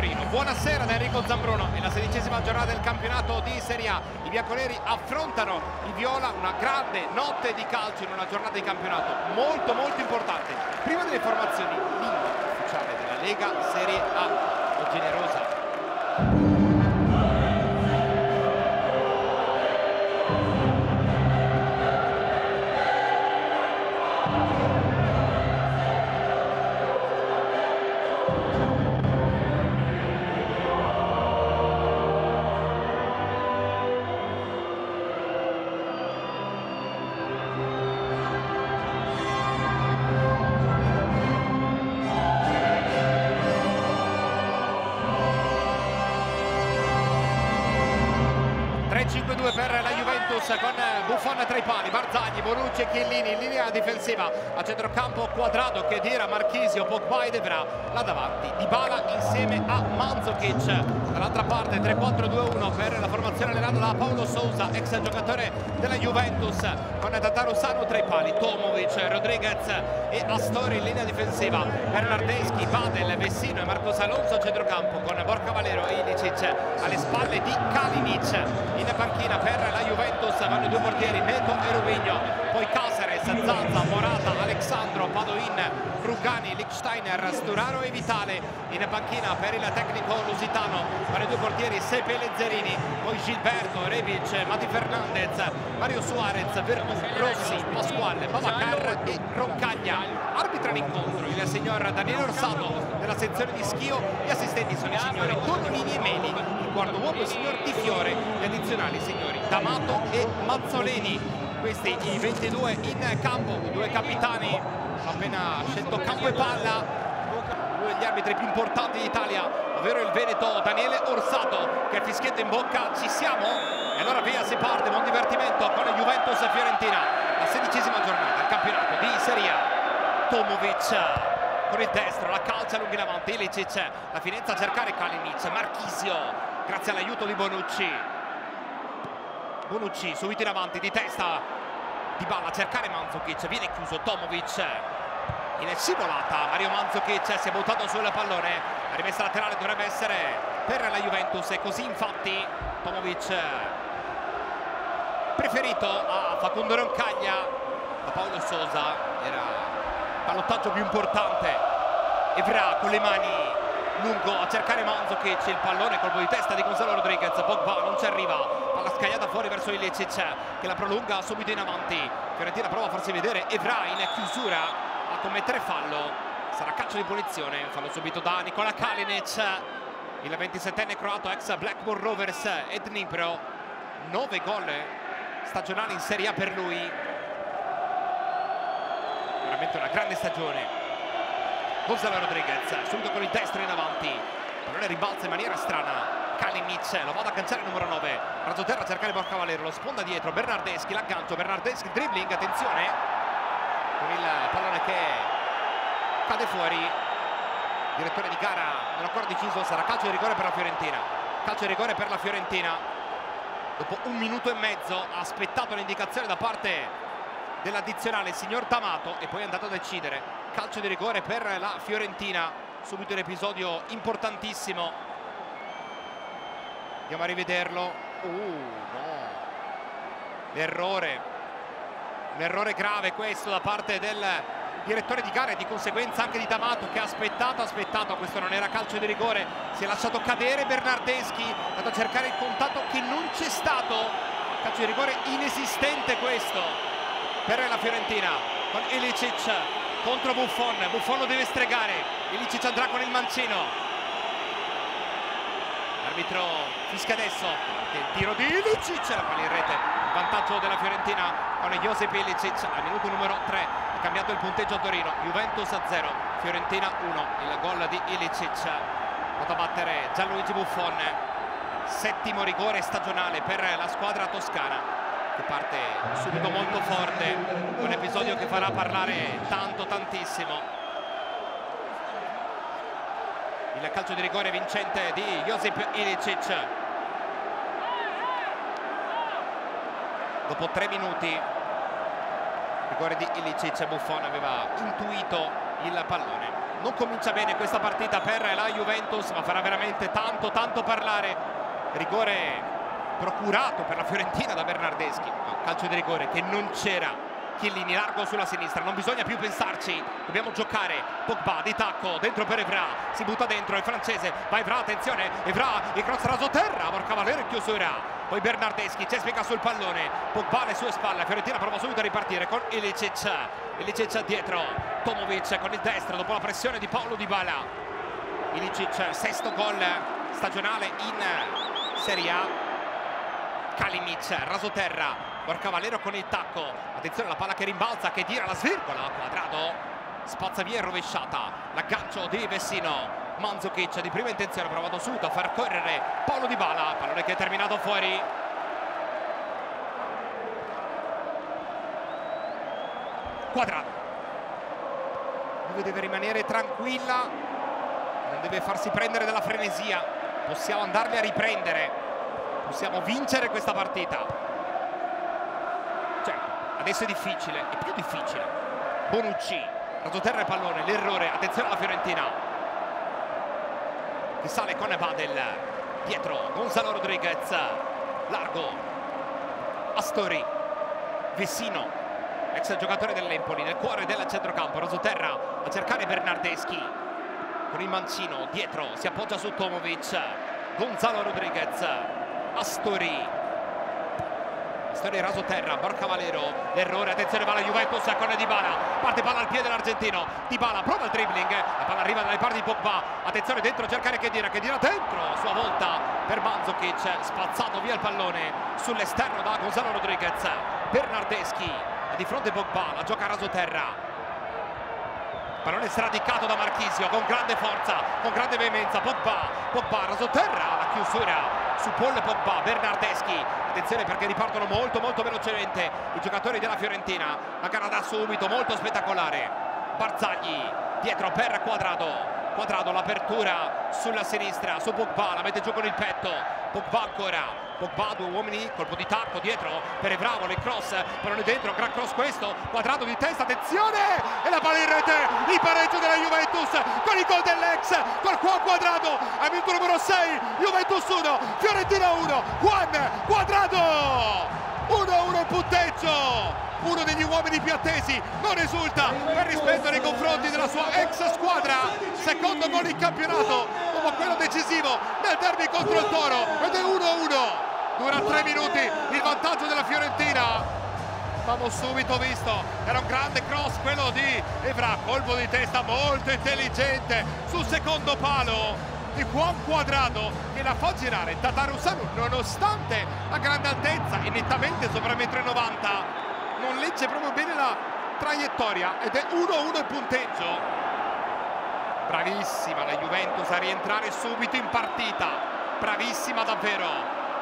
Torino. Buonasera da Enrico Zambruno. È la 16ª giornata del campionato di Serie A. I bianconeri affrontano i viola, una grande notte di calcio in una giornata di campionato molto importante. Prima delle formazioni, l'Inno ufficiale della Lega Serie A, o generosa. Per la Juventus con Buffon tra i pali, Barzagli, Bonucci e Chiellini in linea difensiva, a centrocampo Cuadrado, Khedira, Marchisio, Pogba ed Evra, là davanti Dybala insieme a Mandžukić. Dall'altra parte 3-4-2-1 per la formazione allenata da Paulo Sousa, ex giocatore della Juventus, con Tătărușanu tra i pali, Tomovic, Rodriguez e Astori in linea difensiva, Bernardeschi, Badelj, Vecino e Marcos Alonso a centrocampo, con Borja Valero e Iličić alle spalle di Kalinić. In panchina per la Juventus vanno i due portieri Neto e Rubigno, poi Caceres, Zazza, Morata, Alex Sandro, Padoin, Rugani, Lichsteiner, Sturaro e Vitale. In panchina per il tecnico lusitano vanno i due portieri Sepe e Lezzerini, poi Gilberto, Rebic, Mati Fernandez, Mario Suarez, Rossi, Pasquale, Babacar e Roccagna. Arbitra l'incontro il signor Daniele Orsato della sezione di Schio, gli assistenti sono i signori Tonolini e Meli, il quarto uomo il signor Di Fiore, gli addizionali i signori Tamato e Mazzoleni. Questi i 22 in campo, i due capitani appena scelto campo e palla, uno degli arbitri più importanti d'Italia, ovvero il veneto Daniele Orsato, che fischietta in bocca, ci siamo? E allora via, si parte, buon divertimento con Juventus e Fiorentina, la 16ª giornata del campionato di Serie A. Tomovic con il destro, la calcia lunghi in avanti, Iličić, la finezza a cercare Kalinić, Marchisio grazie all'aiuto di Bonucci, subito in avanti di testa, Dybala a cercare Mandžukić, viene chiuso Tomovic, viene scivolata, Mario Mandžukić si è buttato sul pallone, la rimessa laterale dovrebbe essere per la Juventus e così infatti Tomovic preferito a Facundo Roncagna da Paulo Sousa, era ballottaggio più importante. Evra con le mani lungo a cercare Mandžukić, il pallone, colpo di testa di Gonzalo Rodriguez, Pogba non ci arriva, palla scagliata fuori verso Iličić che la prolunga subito in avanti. Fiorentina prova a farsi vedere, Evra in chiusura a commettere fallo, sarà calcio di punizione, fallo subito da Nikola Kalinić, il 27enne croato ex Blackburn Rovers e Dnipro, 9 gol stagionali in Serie A per lui. Veramente una grande stagione. Gonzalo Rodriguez subito con il destro in avanti, pallone ribalza in maniera strana, Kalinić lo va ad agganciare il numero 9, raso terra a cercare Borja Valero, lo sponda dietro Bernardeschi, l'aggancio, Bernardeschi dribbling, attenzione con il pallone che cade fuori, il direttore di gara non ancora deciso, sarà calcio di rigore per la Fiorentina, dopo 1 minuto e mezzo ha aspettato l'indicazione da parte dell'addizionale signor Tamato e poi è andato a decidere. Calcio di rigore per la Fiorentina, subito un episodio importantissimo, andiamo a rivederlo. No, l'errore, un errore grave questo da parte del direttore di gara e di conseguenza anche di Tamato, che ha aspettato, questo non era calcio di rigore, si è lasciato cadere Bernardeschi, è andato a cercare il contatto che non c'è stato, calcio di rigore inesistente questo per la Fiorentina, con Iličić contro Buffon, Buffon lo deve stregare, Iličić andrà con il mancino, l'arbitro fischia adesso, il tiro di Iličić, la palla in rete, il vantaggio della Fiorentina con Josip Iličić al minuto numero 3, ha cambiato il punteggio a Torino, Juventus a 0, Fiorentina 1, il gol di Iličić, vado a battere Gianluigi Buffon, 7° rigore stagionale per la squadra toscana, che parte subito molto forte, un episodio che farà parlare tantissimo. Il calcio di rigore vincente di Josip Iličić dopo 3 minuti, rigore di Iličić, Buffon aveva intuito il pallone. non comincia bene questa partita per la Juventus, ma farà veramente tanto parlare. Rigore procurato per la Fiorentina da Bernardeschi, calcio di rigore che non c'era. Chiellini largo sulla sinistra, non bisogna più pensarci, dobbiamo giocare. Pogba di tacco, dentro per Evra, si butta dentro il francese, va Evra, attenzione Evra, il cross raso terra, Borja Valero in chiusura, poi Bernardeschi ci spiega sul pallone, Pogba alle sue spalle, Fiorentina prova subito a ripartire con Iličić, Iličić dietro, Tomovic con il destro dopo la pressione di Paulo Dybala. Iličić, sesto gol stagionale in Serie A. Kalinić, raso terra, Borja Valero con il tacco, attenzione la palla che rimbalza, Khedira la svirgola, Cuadrado spazza via e rovesciata, l'aggancio di Vecino, Mandžukić di prima intenzione ha provato subito a far correre Paulo Dybala, pallone che è terminato fuori. Cuadrado, lui deve rimanere tranquilla, non deve farsi prendere dalla frenesia, possiamo andarli a riprendere, possiamo vincere questa partita. Adesso è difficile, è più difficile. Bonucci, rasoterra e pallone, l'errore, attenzione alla Fiorentina. Che sale con Badelj, dietro Gonzalo Rodriguez, largo, Astori, Vecino, ex giocatore dell'Empoli, nel cuore del centrocampo, rasoterra a cercare Bernardeschi. Con il mancino, dietro, si appoggia su Tomovic, Gonzalo Rodriguez, Astori. Storia raso terra, Borja Valero, l'errore, attenzione va la Juventus con Dybala, parte palla al piede dell'argentino, Dybala prova il dribbling, la palla arriva dalle parti di Pogba, attenzione dentro a cercare Khedira dentro, a sua volta per Mandžukić, spazzato via il pallone sull'esterno da Gonzalo Rodriguez, Bernardeschi di fronte Pogba, la gioca raso terra, pallone sradicato da Marchisio con grande forza, con grande veemenza, Pogba raso terra, la chiusura su Paul Pogba, Bernardeschi, attenzione perché ripartono molto velocemente i giocatori della Fiorentina, la gara da subito molto spettacolare. Barzagli dietro per Cuadrado, l'apertura sulla sinistra su Pogba, la mette giù con il petto, Pogba ancora, Pogba due uomini, colpo di tacco dietro per Evra, il cross, pallone dentro, gran cross questo, Cuadrado di testa, attenzione e la palla in rete, il pareggio della Juventus con il gol dell'ex, col Cuadrado al minuto numero 6, Juventus 1 Fiorentina 1, Juan Cuadrado 1-1 punteggio. Uno degli uomini più attesi non risulta per rispetto nei confronti della sua ex squadra, secondo gol in campionato dopo quello decisivo nel derby contro il Toro ed è 1-1, dura 3 minuti il vantaggio della Fiorentina. Abbiamo subito visto, era un grande cross quello di Evra, colpo di testa molto intelligente sul secondo palo di Juan Cuadrado che la fa girare Tătărușanu, nonostante la grande altezza e nettamente sopra 1,90 m non legge proprio bene la traiettoria ed è 1-1 il punteggio. Bravissima la Juventus a rientrare subito in partita, bravissima davvero.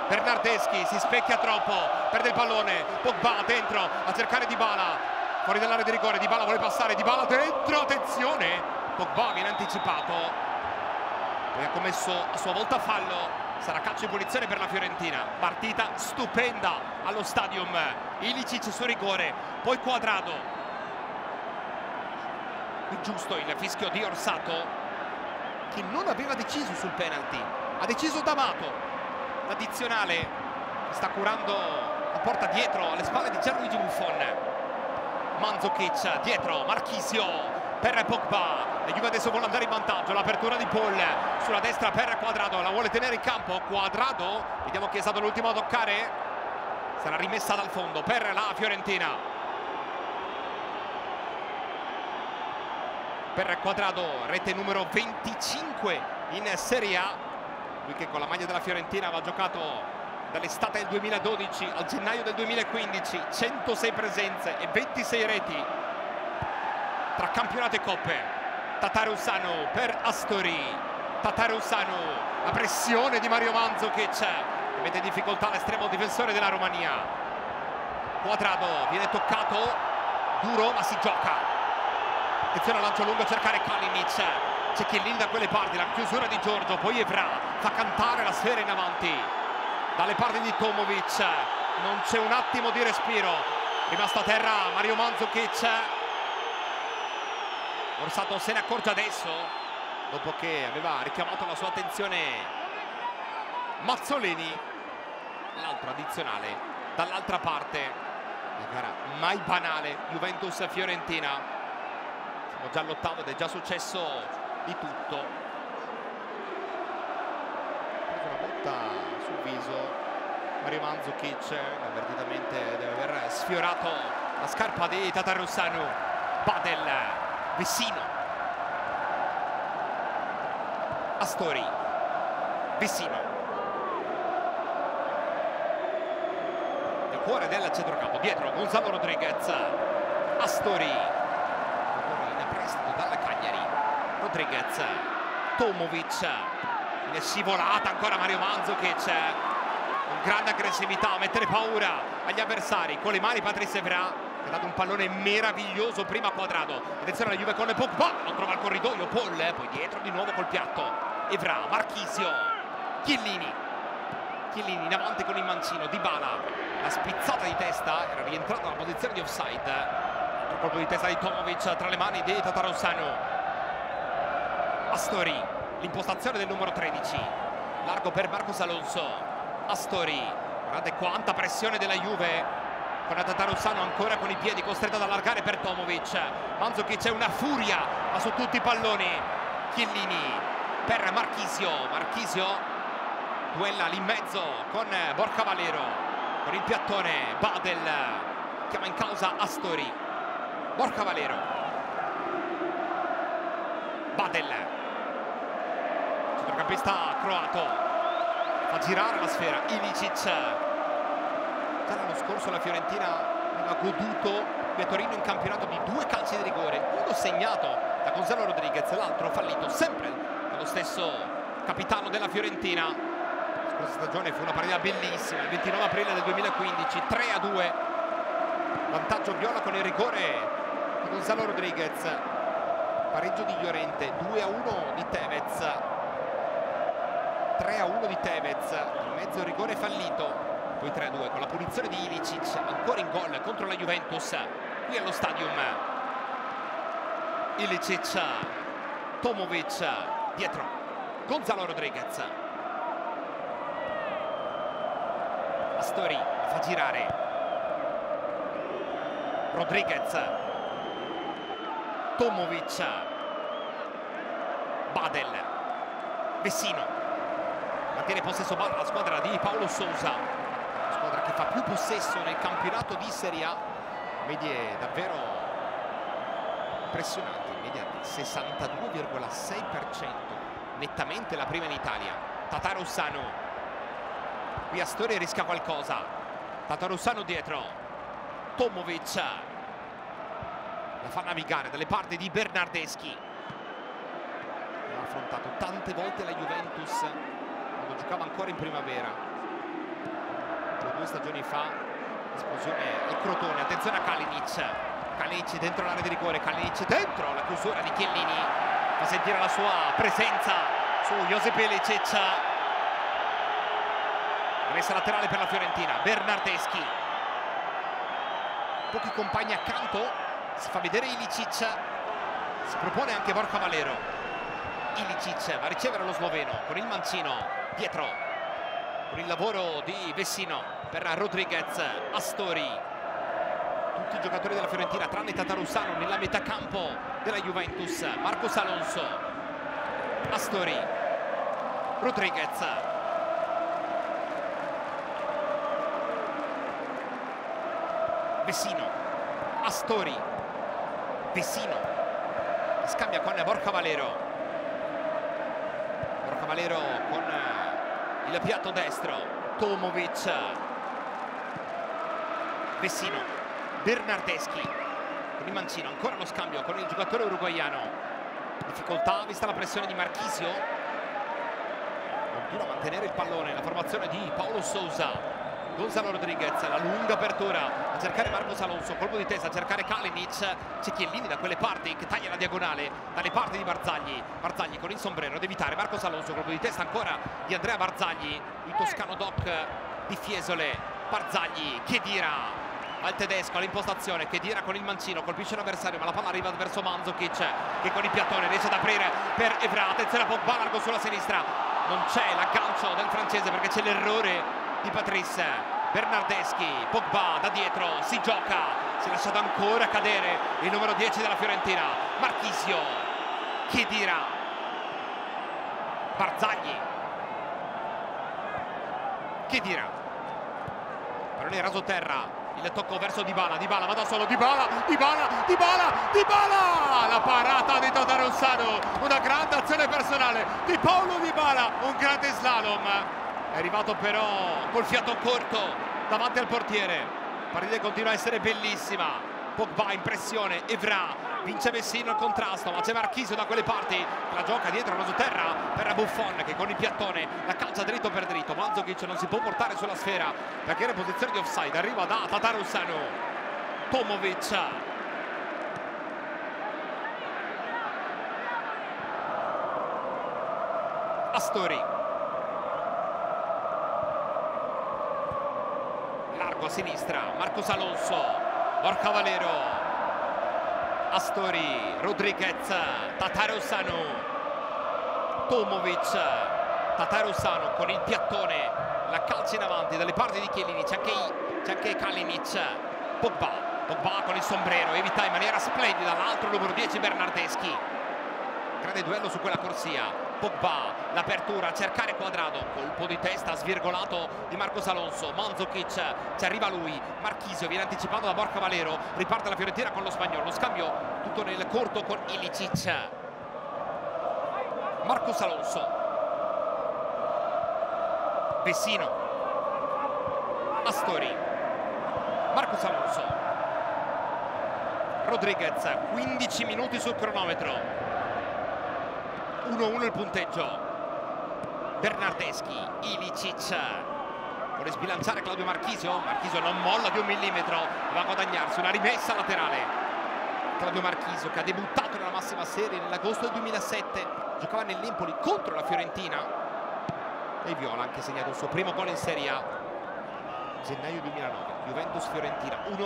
Bernardeschi si specchia troppo, perde il pallone, Pogba dentro a cercare Dybala, fuori dall'area di rigore, Dybala vuole passare, Dybala dentro, attenzione, Pogba viene anticipato, poi ha commesso a sua volta fallo. Sarà calcio di punizione per la Fiorentina, partita stupenda allo Stadium, Iličić su rigore, poi Cuadrado, qui giusto il fischio di Orsato che non aveva deciso sul penalty, ha deciso Tamato, l'addizionale sta curando la porta dietro alle spalle di Gianluigi Buffon. Mandžukić dietro, Marchisio per Pogba, la Juve adesso vuole andare in vantaggio, l'apertura di Paul sulla destra per Cuadrado, la vuole tenere in campo Cuadrado, vediamo chi è stato l'ultimo a toccare, sarà rimessa dal fondo per la Fiorentina, per Cuadrado, rete numero 25 in Serie A, lui che con la maglia della Fiorentina aveva giocato dall'estate del 2012 al gennaio del 2015, 106 presenze e 26 reti tra campionato e coppe. Tătărușanu per Astori, Tătărușanu, la pressione di Mario Mandžukić che mette in difficoltà l'estremo difensore della Romania. Cuadrado viene toccato, duro ma si gioca, attenzione al lancio lungo a cercare Kalinić, c'è Chiellini da quelle parti, la chiusura di Giorgio, poi Evra fa cantare la sfera in avanti dalle parti di Tomovic, non c'è un attimo di respiro, rimasto a terra Mario Mandžukić. Orsato se ne accorge adesso, dopo che aveva richiamato la sua attenzione Mazzoleni. L'altro addizionale dall'altra parte, la gara mai banale, Juventus-Fiorentina. Siamo già all'ottavo ed è già successo di tutto. Una botta sul viso Mario Mandžukić, avvertitamente deve aver sfiorato la scarpa di Tătărușanu. Badelj, Vecino, Astori, Vecino. Cuore del centrocampo, dietro Gonzalo Rodriguez, Astori, in prestito dalla Cagliari, Rodriguez, Tomovic, in scivolata ancora Mario Mandžukić, con grande aggressività a mettere paura agli avversari, con le mani Patrice Evra, che ha dato un pallone meraviglioso prima a Cuadrado. Attenzione alla Juve con Pogba, non trova il corridoio, poi dietro di nuovo col piatto, Evra, Marchisio, Chiellini. Chiellini in avanti con il mancino, Dybala, la spizzata di testa, era rientrata alla posizione di offside. Altro colpo di testa di Tomovic tra le mani di Tătărușanu. Astori, l'impostazione del numero 13, largo per Marcos Alonso. Astori, guardate quanta pressione della Juve, con Tătărușanu ancora con i piedi, costretto ad allargare per Tomovic. Mandžukić è una furia, ma su tutti i palloni. Chiellini per Marchisio, Marchisio duella lì in mezzo con Borja Valero, con il piattone Badelj, chiama in causa Astori. Borja Valero, Badelj, centrocampista croato, fa girare la sfera Iličić. Già l'anno scorso la Fiorentina aveva goduto qui a Torino in campionato di 2 calci di rigore, uno segnato da Gonzalo Rodriguez, l'altro fallito sempre dallo stesso capitano della Fiorentina. Questa stagione fu una partita bellissima, il 29 aprile del 2015, 3-2, vantaggio viola con il rigore di Gonzalo Rodriguez, pareggio di Llorente, 2-1 di Tevez, 3-1 di Tevez, in mezzo il rigore fallito, poi 3-2 con la punizione di Iličić, ancora in gol contro la Juventus, qui allo Stadium. Iličić, Tomovic, dietro Gonzalo Rodriguez. Astori la fa girare, Rodriguez, Tomovic, Badelj, Vecino, mantiene possesso la squadra di Paulo Sousa, la squadra che fa più possesso nel campionato di Serie A, medie davvero impressionanti, media del 62,6%, nettamente la prima in Italia. Tătărușanu. Qui Astori rischia qualcosa. Tătărușanu dietro. Tomovic la fa navigare dalle parti di Bernardeschi. L'ha affrontato tante volte la Juventus quando giocava ancora in primavera. 2 stagioni fa, esplosione al Crotone. Attenzione a Kalinić. Kalinić dentro l'area di rigore. Kalinić dentro la chiusura di Chiellini. Fa sentire la sua presenza su Josip Iličić. Messa laterale per la Fiorentina, Bernardeschi, pochi compagni accanto, si fa vedere Iličić, si propone anche Borja Valero. Iličić va a ricevere lo sloveno con il mancino, dietro con il lavoro di Vecino per Rodriguez, Astori. Tutti i giocatori della Fiorentina tranne Tătărușanu nella metà campo della Juventus. Marcos Alonso, Astori, Rodriguez. Vecino, Astori, Vecino, scambia con Borja Valero. Borja Valero con il piatto destro, Tomovic, Vecino, Bernardeschi, con il mancino, ancora lo scambio con il giocatore uruguaiano. Difficoltà vista la pressione di Marchisio, continua a mantenere il pallone la formazione di Paulo Sousa. Gonzalo Rodriguez, la lunga apertura a cercare Marcos Alonso, colpo di testa a cercare Kalinić, c'è Chiellini da quelle parti che taglia la diagonale, dalle parti di Barzagli, Barzagli con il sombrero ad evitare Marcos Alonso, colpo di testa ancora di Andrea Barzagli, il toscano doc di Fiesole, Barzagli, Khedira, al tedesco, all'impostazione. Khedira con il mancino, colpisce l'avversario, ma la palla arriva verso Mandžukić, che con il piattone riesce ad aprire per Evra. Attenzione a Pogba, largo sulla sinistra. Non c'è l'aggancio del francese perché c'è l'errore di Patrice. Bernardeschi, Pogba da dietro, si gioca. Si è lasciato ancora cadere il numero 10 della Fiorentina. Marchisio, Khedira, Barzagli, Khedira, pallone raso terra, il tocco verso Dybala, Dybala va da solo, Dybala, la parata di Tătărușanu, una grande azione personale di Paulo Dybala, un grande slalom, è arrivato però col fiato corto davanti al portiere. La partita continua a essere bellissima. Pogba in pressione, Evra, vince Vecino al contrasto, ma c'è Marchisio da quelle parti, la gioca dietro raso terra per Buffon, che con il piattone la calcia dritto per dritto. Mandžukić non si può portare sulla sfera perché era in posizione di offside. Arriva da Tătărușanu, Tomovic, Astori, a sinistra, Marcos Alonso, Borja Valero, Astori, Rodriguez, Tătărușanu, Tomovic, Tătărușanu con il piattone, la calcia in avanti dalle parti di Chiellini, c'è anche Kalinić, Pogba con il sombrero, evita in maniera splendida l'altro numero 10 Bernardeschi, grande duello su quella corsia. Pogba, l'apertura, cercare Cuadrado, colpo di testa svirgolato di Marcos Alonso, Mandžukić, ci arriva lui, Marchisio viene anticipato da Borja Valero, riparte la Fiorentina con lo spagnolo, lo scambio tutto nel corto con Iličić, Marcos Alonso, Vecino, Astori, Marcos Alonso, Rodriguez, 15 minuti sul cronometro. 1-1 il punteggio. Bernardeschi, Iličić, vuole sbilanciare Claudio Marchisio, Marchisio non molla di un millimetro, va a guadagnarsi una rimessa laterale. Claudio Marchisio, che ha debuttato nella massima serie nell'agosto del 2007, giocava nell'Empoli contro la Fiorentina e Viola ha anche segnato il suo primo gol in Serie A, gennaio 2009, Juventus-Fiorentina 1-0,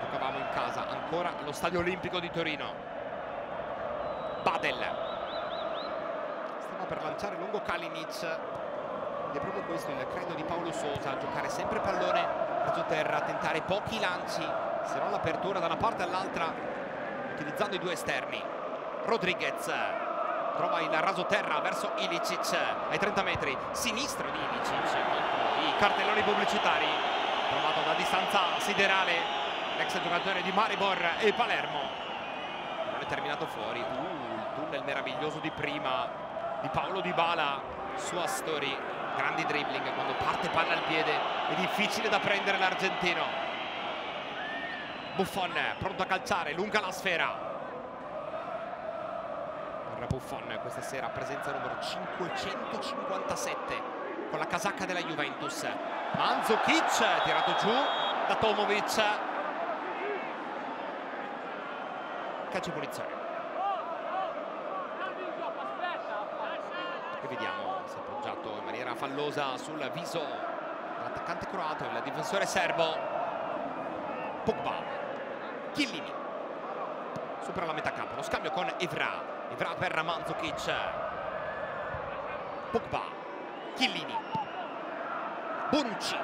giocavamo in casa ancora allo Stadio Olimpico di Torino. Badelj per lanciare lungo Kalinić ed è proprio questo il credo di Paulo Sousa, giocare sempre pallone raso terra, tentare pochi lanci, se no l'apertura da una parte all'altra utilizzando i due esterni. Rodriguez trova il raso terra verso Iličić ai 30 metri, sinistro di Iličić, i cartelloni pubblicitari, trovato da distanza siderale l'ex giocatore di Maribor e Palermo, non è terminato fuori, il tunnel meraviglioso di prima di Paulo Dybala su Astori, grandi dribbling, quando parte palla al piede è difficile da prendere l'argentino. Buffon pronto a calciare, lunga la sfera per Buffon, questa sera presenza numero 557 con la casacca della Juventus. Mandžukić tirato giù da Tomovic, calcio punizione. E vediamo, si è appoggiato in maniera fallosa sul viso dell'attaccante croato, il difensore serbo. Pogba, Chiellini, supera la metà campo, lo scambio con Evra, Evra per Mandžukić, Pogba, Chiellini, Bonucci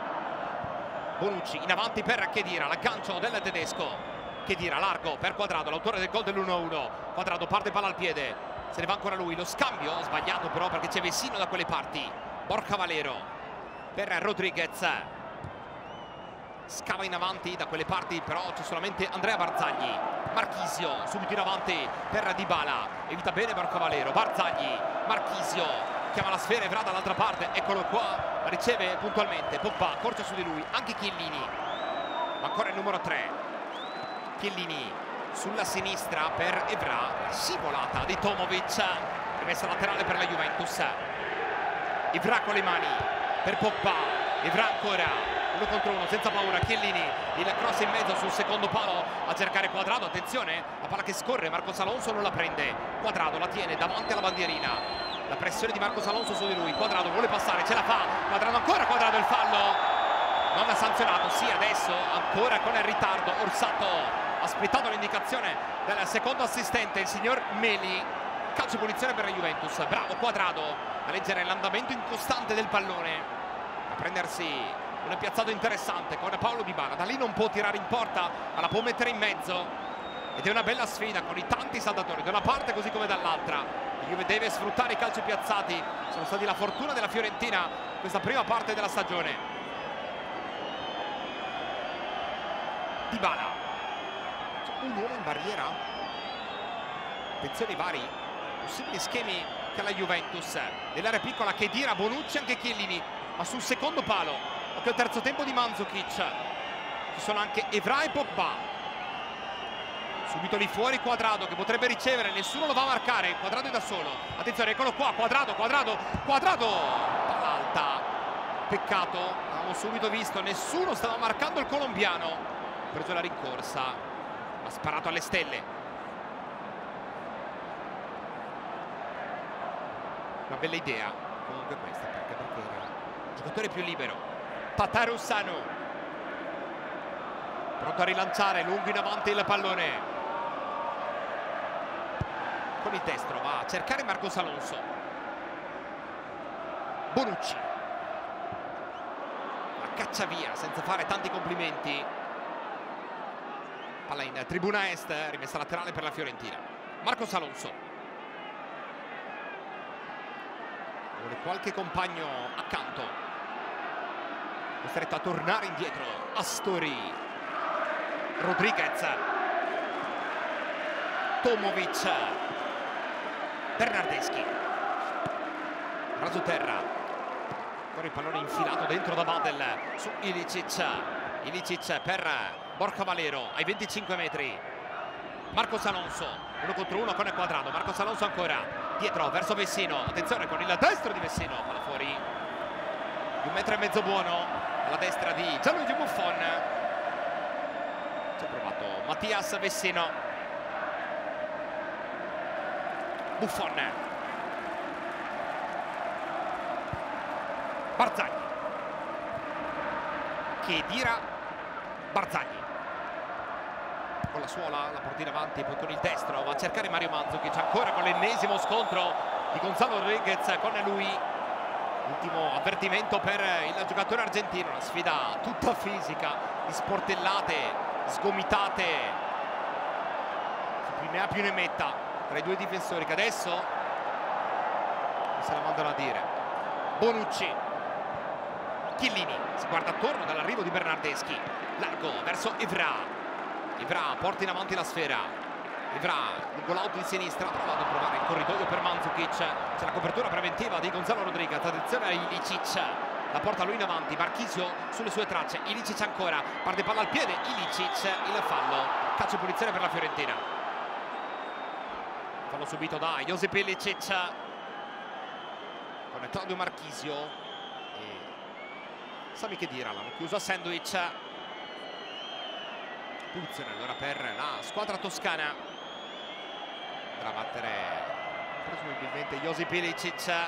in avanti per Khedira, l'aggancio del tedesco, Khedira largo per Cuadrado, l'autore del gol dell'1-1, Cuadrado parte palla al piede, se ne va ancora lui, lo scambio sbagliato però perché c'è Vecino da quelle parti. Borja Valero per Rodriguez, scava in avanti da quelle parti però c'è solamente Andrea Barzagli. Marchisio subito in avanti per Dybala, evita bene Borja Valero, Barzagli, Marchisio chiama la sfera, Evra dall'altra parte, eccolo qua, la riceve puntualmente Pogba, corcia su di lui anche Chiellini, ma ancora il numero 3 Chiellini sulla sinistra per Evra, scivolata di Tomovic, rimessa laterale per la Juventus. Evra con le mani per Pogba, Evra ancora, 1 contro 1 senza paura, Chiellini, il cross in mezzo sul secondo palo a cercare Cuadrado, attenzione, la palla che scorre, Marcos Alonso non la prende, Cuadrado la tiene davanti alla bandierina, la pressione di Marcos Alonso su di lui, Cuadrado vuole passare, ce la fa, Cuadrado ancora, Cuadrado il fallo non ha sanzionato. Sì, adesso ancora con il ritardo Orsato ha splittato l'indicazione del secondo assistente, il signor Meli. Calcio punizione per la Juventus. Bravo Cuadrado a leggere l'andamento incostante del pallone, a prendersi un piazzato interessante con Paulo Dybala. Da lì non può tirare in porta, ma la può mettere in mezzo, ed è una bella sfida con i tanti saldatori da una parte così come dall'altra. La Juve deve sfruttare i calci piazzati, sono stati la fortuna della Fiorentina questa prima parte della stagione. Dybala, un uomo in barriera, attenzione ai vari possibili schemi che la Juventus nell'area piccola. Khedira, Bonucci, anche Chiellini, ma sul secondo palo. Occhio al terzo tempo di Mandžukić, ci sono anche Evra e Pogba. Subito lì fuori Cuadrado che potrebbe ricevere, nessuno lo va a marcare, Cuadrado è da solo. Attenzione, eccolo qua, Cuadrado, palla alta, peccato, avevamo subito visto, nessuno stava marcando il colombiano. Ha preso la rincorsa, ha sparato alle stelle. Una bella idea comunque questa, perché era il giocatore più libero. Tătărușanu pronto a rilanciare, lungo in avanti il pallone. Con il destro va a cercare Marcos Alonso. Bonucci la caccia via senza fare tanti complimenti. Palla in tribuna est, rimessa laterale per la Fiorentina. Marcos Alonso vuole qualche compagno accanto, costretto a tornare indietro. Astori, Rodriguez, Tomovic, Bernardeschi, raso terra, con il pallone infilato dentro da Badelj su Iličić. Iličić per Borja Valero ai 25 metri. Marcos Alonso, 1 contro 1 con il Cuadrado. Marcos Alonso ancora dietro verso Vecino. Attenzione con il destro di Vecino, palla fuori di 1,5 metri buono alla destra di Gianluigi Buffon. Ci ha provato Mattias Vecino. Buffon, Barzagli, Khedira, Barzagli con la suola, la porta in avanti, poi con il destro va a cercare Mario Mandžukić, ancora con l'ennesimo scontro di Gonzalo Rodriguez con lui. Ultimo avvertimento per il giocatore argentino, una sfida tutta fisica, di sportellate, sgomitate, chi ne ha più ne metta tra i due difensori, che adesso se la mandano a dire. Bonucci, Chiellini si guarda attorno dall'arrivo di Bernardeschi, largo verso Evra. Evra porta in avanti la sfera, Evra lungo l'auto di sinistra, ha provato a trovare il corridoio per Mandžukić, c'è la copertura preventiva di Gonzalo Rodriguez. Attenzione a Iličić, la porta lui in avanti, Marchisio sulle sue tracce. Iličić ancora, parte palla al piede, Iličić, il fallo, calcio e punizione per la Fiorentina. Fallo subito da Josip Iličić con Claudio Marchisio e Sami Khedira, l'hanno chiuso a sandwich. Punizione allora per la squadra toscana, andrà a battere presumibilmente Josip Iličić. Sta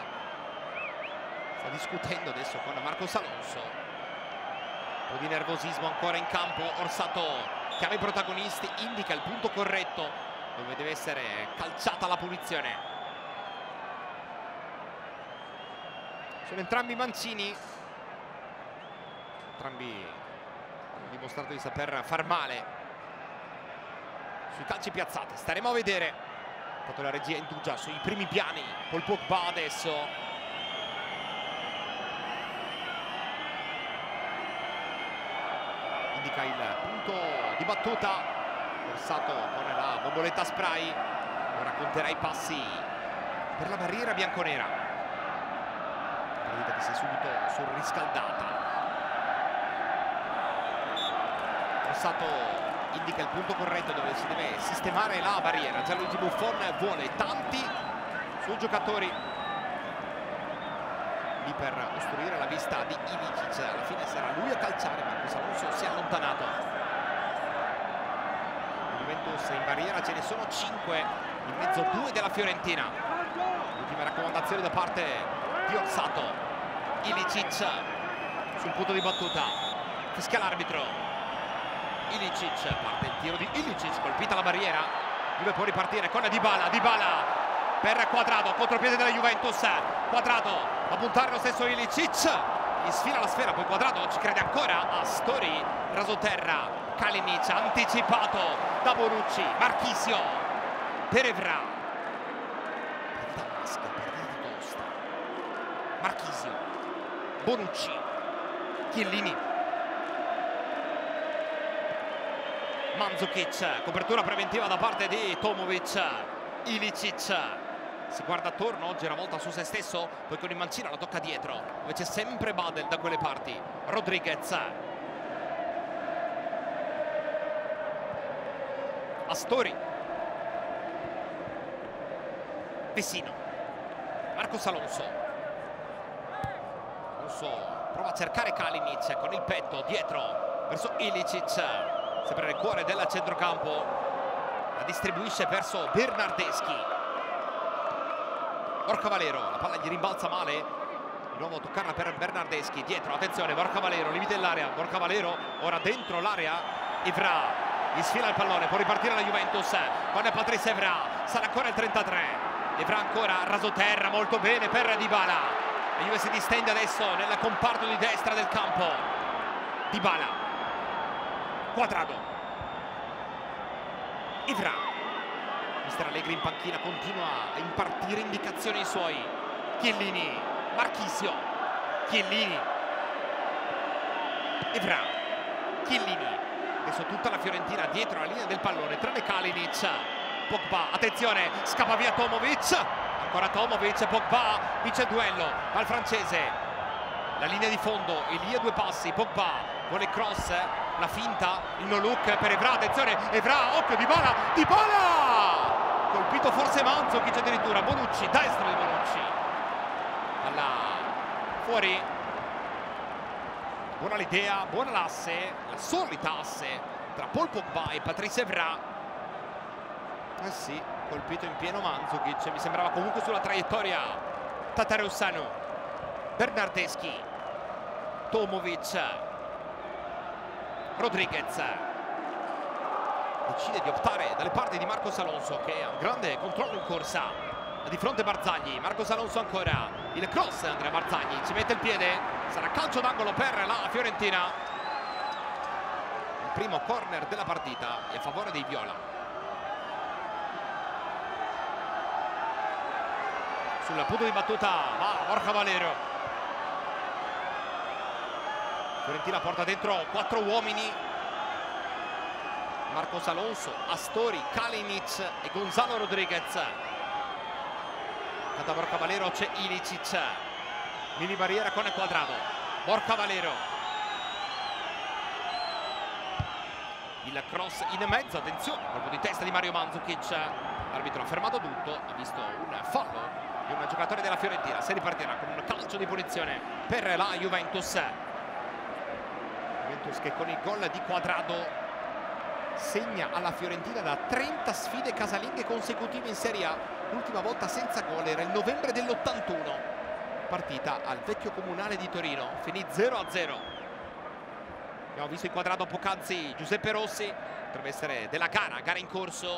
discutendo adesso con Marcos Alonso, un po' di nervosismo ancora in campo. Orsato chiama i protagonisti, indica il punto corretto dove deve essere calciata la punizione. Sono entrambi mancini, entrambi hanno dimostrato di saper far male sui calci piazzati. Staremo a vedere. Ha fatto la regia indugia sui primi piani col Pogba adesso. Indica il punto di battuta. Orsato con la bomboletta spray racconterà i passi per la barriera bianconera. Partita che si è subito surriscaldata. Orsato indica il punto corretto dove si deve sistemare la barriera. Gianluigi Buffon vuole tanti suoi giocatori lì per ostruire la vista di Iličić. Alla fine sarà lui a calciare, Marcos Alonso si è allontanato. In barriera ce ne sono 5, in mezzo 2 della Fiorentina. L'ultima raccomandazione da parte di Orsato. Iličić sul punto di battuta, Fischia l'arbitro. Iličić, parte il tiro di Iličić, colpita la barriera. Juve può ripartire con Dybala, Dybala per Cuadrado, contropiede della Juventus. Cuadrado a puntare lo stesso Iličić, gli sfila la sfera, poi Cuadrado ci crede ancora. Astori, raso terra, Kalinić anticipato da Bonucci, Marchisio per Evra, per Damasca, per la costa. Marchisio, Bonucci, Chiellini. Mandžukić, copertura preventiva da parte di Tomovic. Iličić si guarda attorno, oggi era volta su se stesso, poi con il mancino la tocca dietro, dove c'è sempre Badelj da quelle parti. Rodriguez, Astori, Vecino, Marcos Alonso. Alonso prova a cercare Kalinić con il petto dietro verso Iličić, sempre nel cuore del centrocampo, la distribuisce verso Bernardeschi. Borja Valero, la palla gli rimbalza male, di nuovo a toccarla per Bernardeschi, dietro, attenzione, Borja Valero, limite dell'area, Borja Valero ora dentro l'area, Evra gli sfila il pallone, può ripartire la Juventus con Patrice Evra, sarà ancora il 33, Evra ancora raso terra, molto bene per Dybala. La Juve si distende adesso nel comparto di destra del campo. Dybala, Cuadrado, Evra. Mister Allegri in panchina continua a impartire indicazioni ai suoi. Chiellini, Marchisio, Chiellini, Evra, Chiellini. Adesso tutta la Fiorentina dietro la linea del pallone, tranne Kalinić. Pogba, attenzione, scappa via Tomovic, ancora Tomovic, Pogba vince il duello al francese, la linea di fondo e lì a due passi. Pogba vuole cross, la finta, il no look per Evra, attenzione, Evra, occhio, Dybala, Dybala! Colpito forse Mandžukić addirittura, Bonucci, destro di Bonucci. Palla fuori. Buona l'idea, buona l'asse, la solita asse tra Paul Pogba e Patrice Evra. Eh sì, colpito in pieno Mandžukić, mi sembrava comunque sulla traiettoria Tătărușanu. Bernardeschi, Tomovic, Rodriguez decide di optare dalle parti di Marcos Alonso, che ha un grande controllo in corsa di fronte Barzagli. Marcos Alonso ancora, il cross, Andrea Barzagli ci mette il piede, sarà calcio d'angolo per la Fiorentina, il primo corner della partita e a favore dei viola. Sul punto di battuta va Borja Valero. Fiorentina porta dentro 4 uomini, Marcos Alonso, Astori, Kalinić e Gonzalo Rodriguez. Da Borja Valero c'è Iličić, mini barriera con Cuadrado, Borja Valero, il cross in mezzo, attenzione, colpo di testa di Mario Mandžukić, l'arbitro ha fermato tutto, ha visto un fallo di un giocatore della Fiorentina, si ripartirà con un calcio di punizione per la Juventus, che con il gol di Cuadrado segna alla Fiorentina da 30 sfide casalinghe consecutive in Serie A. L'ultima volta senza gol era il novembre dell'81, partita al Vecchio Comunale di Torino, finì 0-0. Abbiamo visto il Cuadrado poc'anzi, Giuseppe Rossi, potrebbe essere della gara, gara in corso,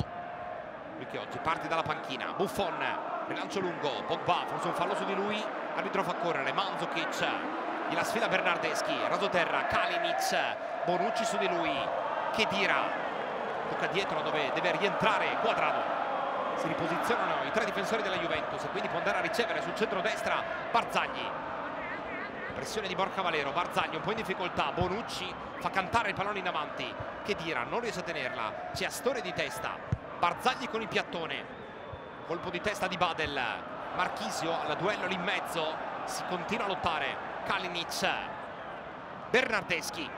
lui che oggi parte dalla panchina. Buffon, rilancio lungo, Pogba, forse un fallo su di lui, arbitro fa correre Mandžukić. La sfida Bernardeschi, rasoterra, Kalinić, Bonucci su di lui, Khedira, tocca dietro dove deve rientrare Cuadrado. Si riposizionano i tre difensori della Juventus e quindi può andare a ricevere sul centrodestra Barzagli. Pressione di Borja Valero, Barzagli un po' in difficoltà, Bonucci fa cantare il pallone in avanti, Khedira non riesce a tenerla, c'è Astori di testa, Barzagli con il piattone, colpo di testa di Badelj, Marchisio al duello lì in mezzo, si continua a lottare. Kalinić, Bernardeschi,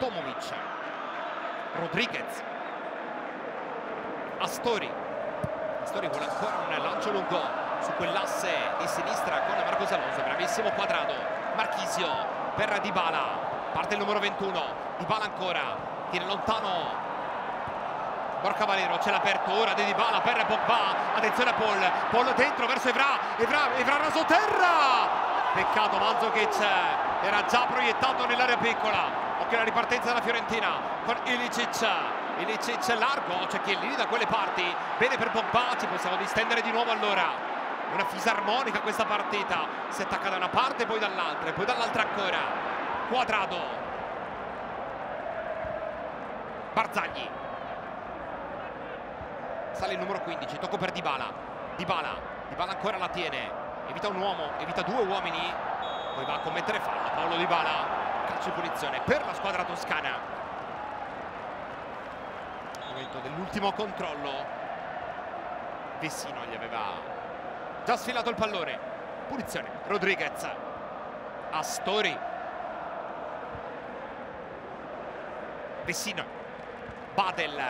Tomovic, Rodriguez, Astori. Astori vuole ancora un lancio lungo su quell'asse di sinistra con Marcos Alonso, bravissimo Cuadrado, Marchisio per Dybala, parte il numero 21, Dybala ancora, tiene lontano Borja Valero, c'è l'apertura di Dybala per Pogba, attenzione a Paul, Paul dentro verso Evra, Evra raso terra! Peccato, Mandžukić era già proiettato nell'area piccola. Occhio alla ripartenza della Fiorentina con Iličić. Iličić largo, c'è Chiellini da quelle parti. Bene per Pogba, ci possiamo distendere di nuovo allora. Una fisarmonica questa partita. Si attacca da una parte, poi dall'altra, e poi dall'altra ancora. Cuadrado. Barzagli. Sale il numero 15, tocco per Dybala. Dybala ancora la tiene. Evita un uomo, evita due uomini, poi va a commettere fallo. Paulo Dybala. Calcio di punizione per la squadra toscana. Momento dell'ultimo controllo. Vecino gli aveva già sfilato il pallone. Punizione. Rodriguez. Astori. Vecino. Badelj.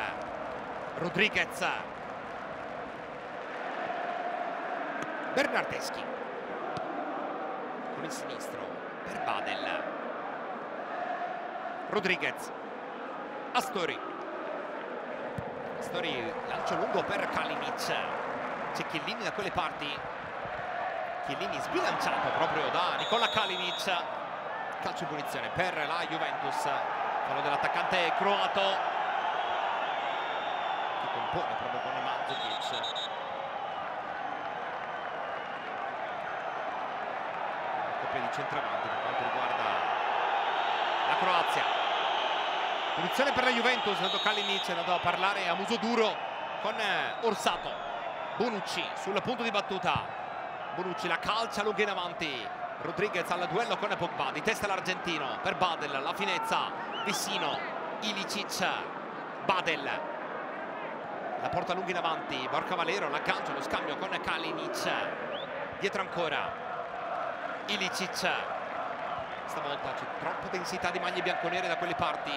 Rodriguez. Bernardeschi con il sinistro per Badelj. Rodriguez. Astori lancio lungo per Kalinić. C'è Chiellini da quelle parti. Chiellini sbilanciato proprio da Nicola Kalinić. Calcio di punizione per la Juventus. Quello dell'attaccante croato che compone proprio con Mandžukić. Di centravanti per quanto riguarda la Croazia. Punizione per la Juventus, dato Kalinić è andato a parlare a muso duro con Orsato. Bonucci sul punto di battuta. Bonucci la calcia lunga in avanti. Rodriguez al duello con Pogba, di testa l'argentino per Badelj, la finezza Vecino, Iličić, Badelj. La porta lunga in avanti, Borja Valero, l'aggancio, lo scambio con Kalinić. Dietro ancora Iličić. Stavolta c'è troppa densità di maglie bianconere da quelle parti.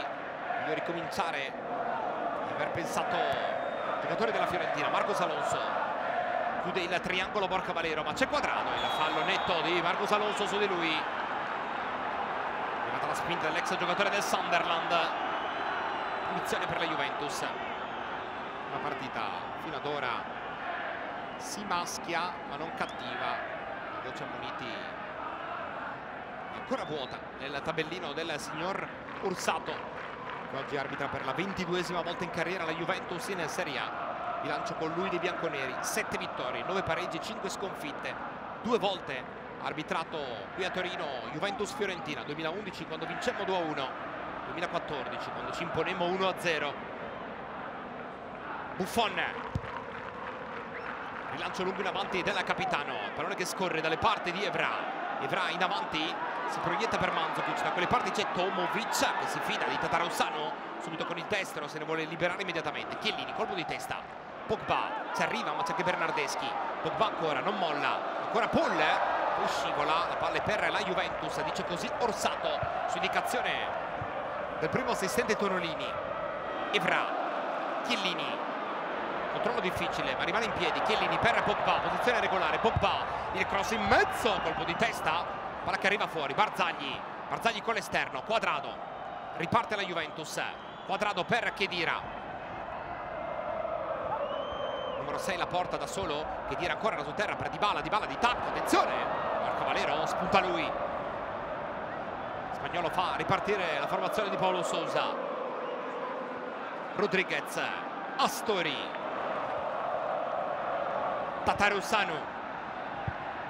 Voglio ricominciare ad aver pensato il giocatore della Fiorentina, Marcos Alonso. Chiude il triangolo Borja Valero, ma c'è Cuadrado, il fallo netto di Marcos Alonso su di lui. È arrivata la spinta dell'ex giocatore del Sunderland. Punizione per la Juventus. Una partita fino ad ora si maschia ma non cattiva. La doccia Muniti ancora vuota nel tabellino del signor Orsato, che oggi arbitra per la 22ª volta in carriera la Juventus in Serie A. Bilancio con lui dei bianconeri: 7 vittorie, 9 pareggi, 5 sconfitte. 2 volte arbitrato qui a Torino Juventus-Fiorentina, 2011 quando vincemmo 2-1, 2014 quando ci imponemmo 1-0. Buffon. Rilancio lungo in avanti della capitano, pallone che scorre dalle parti di Evra. Evra in avanti, si proietta per Mandžukić, da quelle parti c'è Tomovic che si fida di Tătărușanu, subito con il destro se ne vuole liberare immediatamente. Chiellini, colpo di testa, Pogba ci arriva ma c'è anche Bernardeschi. Pogba ancora, non molla, ancora Paul, poi scivola, la palla per la Juventus, dice così Orsato su indicazione del primo assistente Tonolini. Evra, Chiellini, controllo difficile ma rimane in piedi. Chiellini per Pogba, posizione regolare, Pogba, il cross in mezzo, colpo di testa, palla che arriva fuori. Barzagli con l'esterno, Cuadrado, riparte la Juventus. Cuadrado per Khedira, numero 6 la porta da solo, Khedira ancora raso terra per Dybala di tacco, attenzione, Borja Valero spunta lui. Spagnolo fa ripartire la formazione di Paulo Sousa. Rodriguez, Astori, Tătărușanu.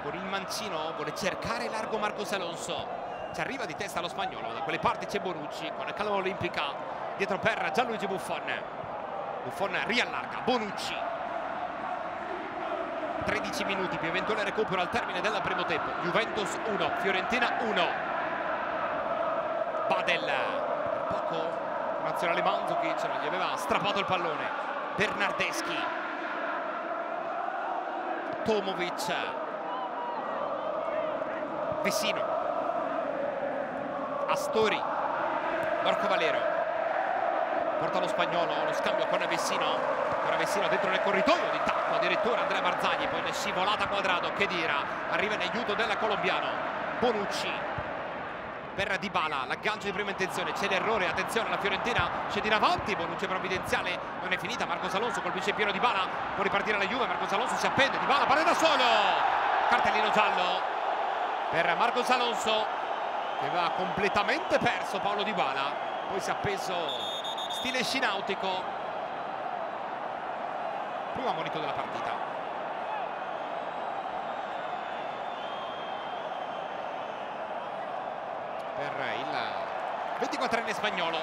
Con il mancino vuole cercare largo Marcos Alonso. Ci arriva di testa lo spagnolo. Da quelle parti c'è Bonucci con la calma olimpica. Dietro per Gianluigi Buffon. Buffon riallarga. Bonucci. 13 minuti più eventuale recupero al termine del primo tempo. Juventus 1, Fiorentina 1. Badelj. Per poco nazionale Mandžukić non gli aveva strappato il pallone. Bernardeschi. Tomovic. Vecino, Astori, Borja Valero, porta lo spagnolo, lo scambio con Vecino, dentro nel corridoio di tacco addirittura Andrea Barzagli, poi ne scivolata Cuadrado. Khedira arriva in aiuto del colombiano. Bonucci, per Dybala, l'aggancio di prima intenzione, c'è l'errore, attenzione alla Fiorentina, c'è di avanti, Bonucci provvidenziale, non è finita, Marcos Alonso colpisce Piero Dybala, può ripartire la Juve, Marcos Alonso si appende, Dybala parte da solo, cartellino giallo per Marcos Alonso che aveva completamente perso Paolo Dybala, poi si è appeso stile scinautico, primo ammonito della partita. Per il 24enne spagnolo,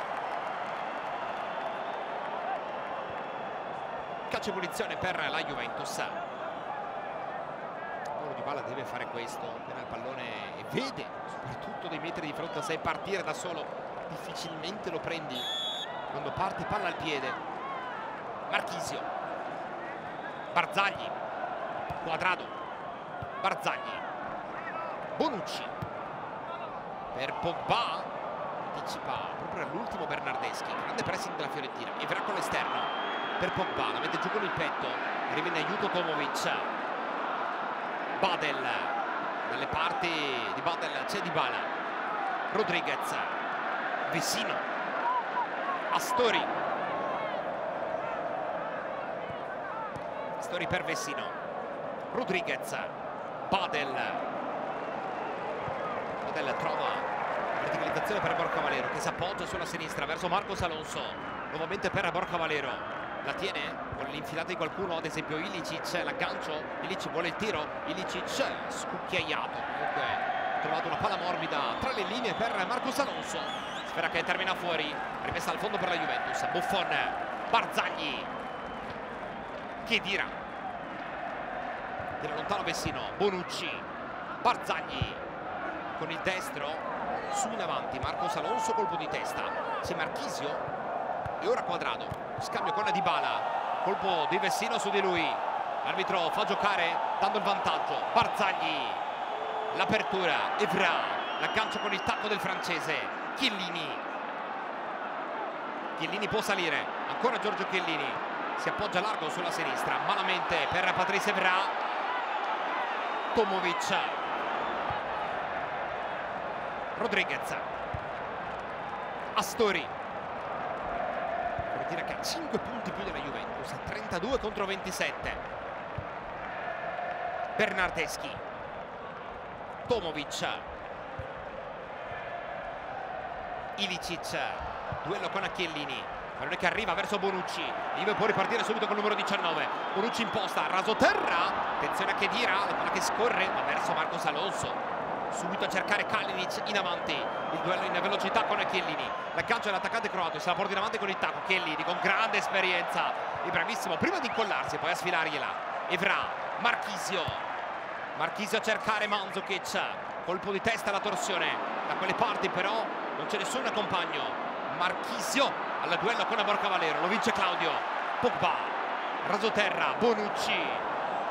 calcio e punizione per la Juventus. Ora Dybala deve fare questo, appena il pallone e vede soprattutto dei metri di fronte a sé partire da solo, difficilmente lo prendi quando parti palla al piede. Marchisio, Barzagli, Cuadrado, Barzagli, Bonucci per Pogba, anticipa proprio all'ultimo Bernardeschi, grande pressing della Fiorentina, Evra con l'esterno per Pogba, la mette giù con il petto, arriva in aiuto Tomovic, Badelj, dalle parti di Badelj c'è Dybala, Rodriguez, Vecino, Astori, Astori per Vecino, Rodriguez, Badelj, trova la verticalizzazione per Borja Valero che si appoggia sulla sinistra verso Marcos Alonso, nuovamente per Borja Valero, la tiene, vuole l'infilata di qualcuno, ad esempio Iličić, l'aggancio, Iličić vuole il tiro, Iličić scucchiaiato, comunque ha trovato una palla morbida tra le linee per Marcos Alonso, spera che termina fuori, rimessa al fondo per la Juventus, Buffon, Barzagli, Khedira, tira lontano Vecino, Bonucci, Barzagli con il destro, su in avanti Marcos Alonso, colpo di testa, c'è Marchisio e ora Cuadrado, scambio con la Dybala, colpo di Vecino su di lui, l'arbitro fa giocare dando il vantaggio, Barzagli, l'apertura, Evra, l'aggancio con il tacco del francese, Chiellini, Chiellini può salire, ancora Giorgio Chiellini, si appoggia largo sulla sinistra, malamente per Patrice Evra, Tomovic, Rodriguez, Astori, Fiorentina che ha 5 punti più della Juventus, 32 contro 27, Bernardeschi, Tomovic, Iličić, duello con Chiellini, pallone che arriva verso Bonucci, Juve può ripartire subito col numero 19, Bonucci imposta, raso terra, attenzione a Khedira, la palla che scorre va verso Marcos Alonso, subito a cercare Kalinić in avanti, il duello in velocità con Chiellini, l'aggancio dell'attaccante croato, se la porta in avanti con il tacco, Chiellini con grande esperienza, è bravissimo prima di incollarsi e poi a sfilargliela, Evra, Marchisio, Marchisio a cercare Mandžukić, colpo di testa alla torsione, da quelle parti però non c'è nessun compagno, Marchisio al duello con Borja Valero, lo vince Claudio, Pogba, raso terra, Bonucci,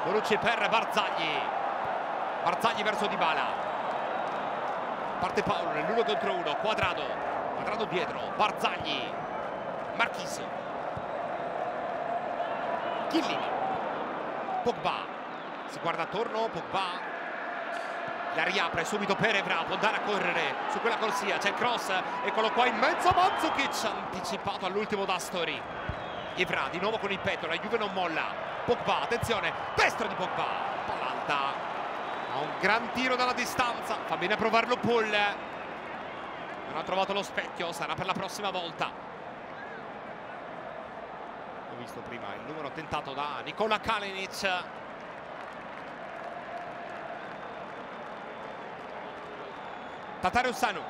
Bonucci per Barzagli, Barzagli verso Dybala, parte Paolo nell'1 contro 1, Cuadrado, Cuadrado dietro, Barzagli, Marchisio, Chiellini, Pogba, si guarda attorno, Pogba la riapre subito per Evra, può andare a correre su quella corsia, c'è il cross, eccolo qua in mezzo, Mandžukić anticipato all'ultimo da Astori, Evra di nuovo con il petto, la Juve non molla, Pogba, attenzione, destro di Pogba, palla alta, ha un gran tiro dalla distanza, fa bene a provarlo Paul, non ha trovato lo specchio, sarà per la prossima volta, ho visto prima il numero tentato da Nikola Kalinić, Tătărușanu,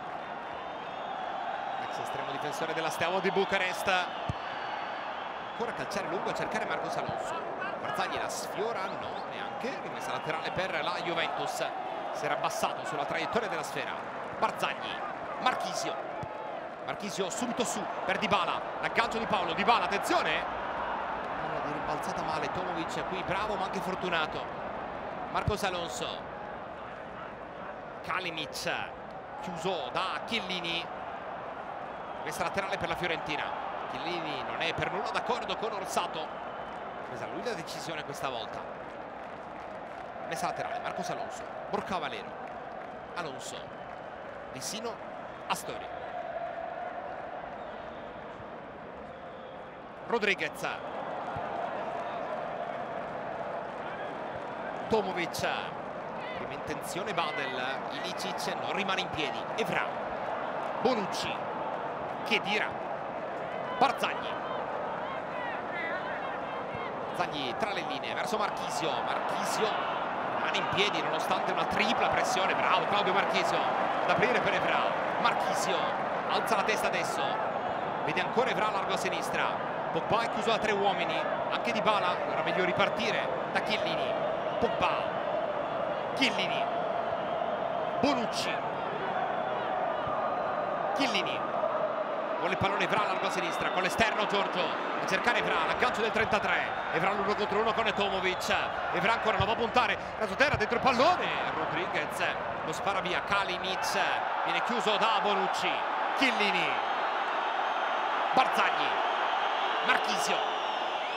ex estremo difensore della Steaua di Bucarest, ancora a calciare lungo a cercare Marcos Alonso, Barzagli la sfiora, no, neanche, rimessa laterale per la Juventus, si era abbassato sulla traiettoria della sfera, Barzagli, Marchisio, Marchisio subito su per Dybala, l'aggancio di Paolo, Dybala, attenzione, di rimbalzata male, Tomovic qui bravo ma anche fortunato, Marcos Alonso, Kalinić, chiuso da Chiellini, rimessa laterale per la Fiorentina, Chiellini non è per nulla d'accordo con Orsato, presa lui la decisione questa volta, messa laterale Marcos Alonso, Borja Valero, Alonso, Vecino, Astori. Rodriguez. Tomovic. Prima intenzione Badelj. Iličić non rimane in piedi. Evra. Bonucci. Khedira. Barzagli. Tra le linee verso Marchisio. Marchisio rimane in piedi nonostante una tripla pressione. Bravo Claudio Marchisio ad aprire per Evra. Marchisio alza la testa adesso, vede ancora Evra largo a sinistra. Pogba è chiuso da tre uomini, anche Dybala. Era meglio ripartire da Chiellini. Pogba, Chiellini, Bonucci, Chiellini con il pallone. Evra largo a sinistra con l'esterno. Giorgio a cercare Evra, l'aggancio del 33. Evra l'uno contro uno con Tomovic. Evra ancora non va a puntare, raso terra, dentro il pallone. Rodriguez lo spara via. Kalinić viene chiuso da Bonucci. Chiellini, Barzagli, Marchisio.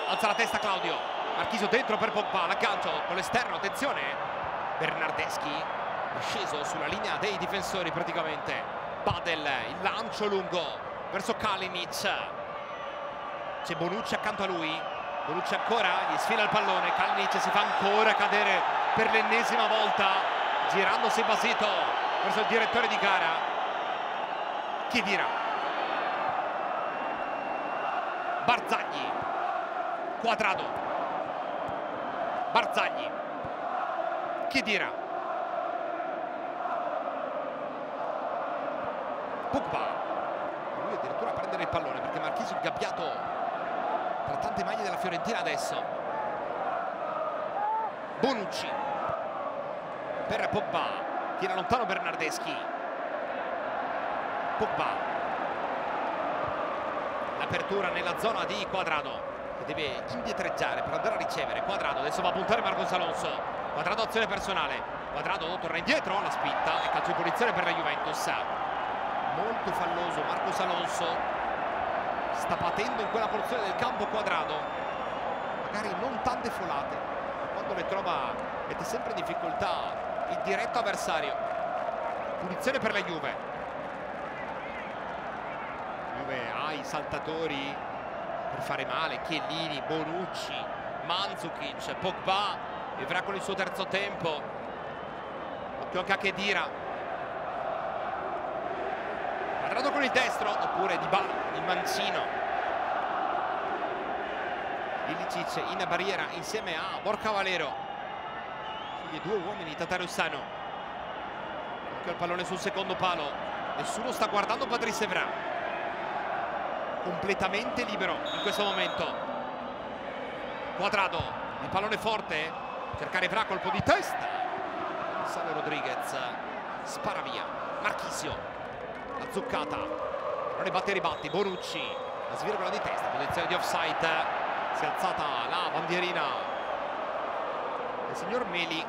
Alza la testa Claudio. Marchisio dentro per Pogba, l'aggancio con l'esterno. Attenzione, Bernardeschi è sceso sulla linea dei difensori praticamente. Badelj, il lancio lungo verso Kalinić. C'è Bonucci accanto a lui. Bonucci ancora, gli sfila il pallone. Kalinić si fa ancora cadere per l'ennesima volta, girandosi basito verso il direttore di gara. Khedira, Barzagli, Cuadrado, Barzagli, Khedira, Pogba. Lui addirittura a prendere il pallone perché Marchisio ingabbiato tra tante maglie della Fiorentina adesso. Bonucci per Pogba, tira lontano Bernardeschi. Pogba, l'apertura nella zona di Cuadrado che deve indietreggiare per andare a ricevere. Cuadrado adesso va a puntare Marcos Alonso. Cuadrado azione personale, Cuadrado torna indietro, la spinta e calcio di punizione per la Juventus. Molto falloso Marcos Alonso. Sta patendo in quella porzione del campo Cuadrado, magari non tante folate, ma quando le trova mette sempre in difficoltà il diretto avversario. Punizione per la Juve. La Juve ha i saltatori per fare male. Chiellini, Bonucci, Mandžukić, Pogba. Evra con il suo terzo tempo. Occhio anche a Khedira. Cuadrado con il destro, oppure Dybala, il mancino. Iličić in barriera insieme a Borja Valero. Sugli due uomini Tătărușanu. Anche il pallone sul secondo palo. Nessuno sta guardando Patrice Evra. Completamente libero in questo momento. Cuadrado, il pallone forte. Cercare Evra, colpo di testa. Sale Rodriguez, spara via. Marchisio. La zuccata, non ne batte e ribatti. Bonucci, la svirgola di testa, posizione di offside. Si è alzata la bandierina del signor Meli.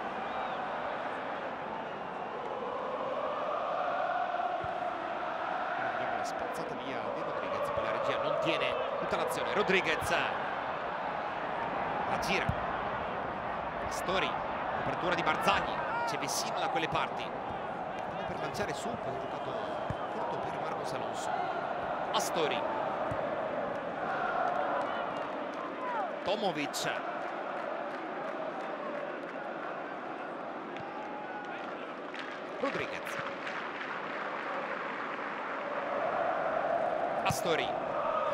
Una spazzata via di Rodriguez, poi la regia non tiene tutta l'azione. Rodriguez la gira. Astori, apertura di Barzagli, c'è Vecino da quelle parti. Come per lanciare su, poi ha giocato per Marcos Alonso. Astori, Tomovic, Rodriguez, Astori,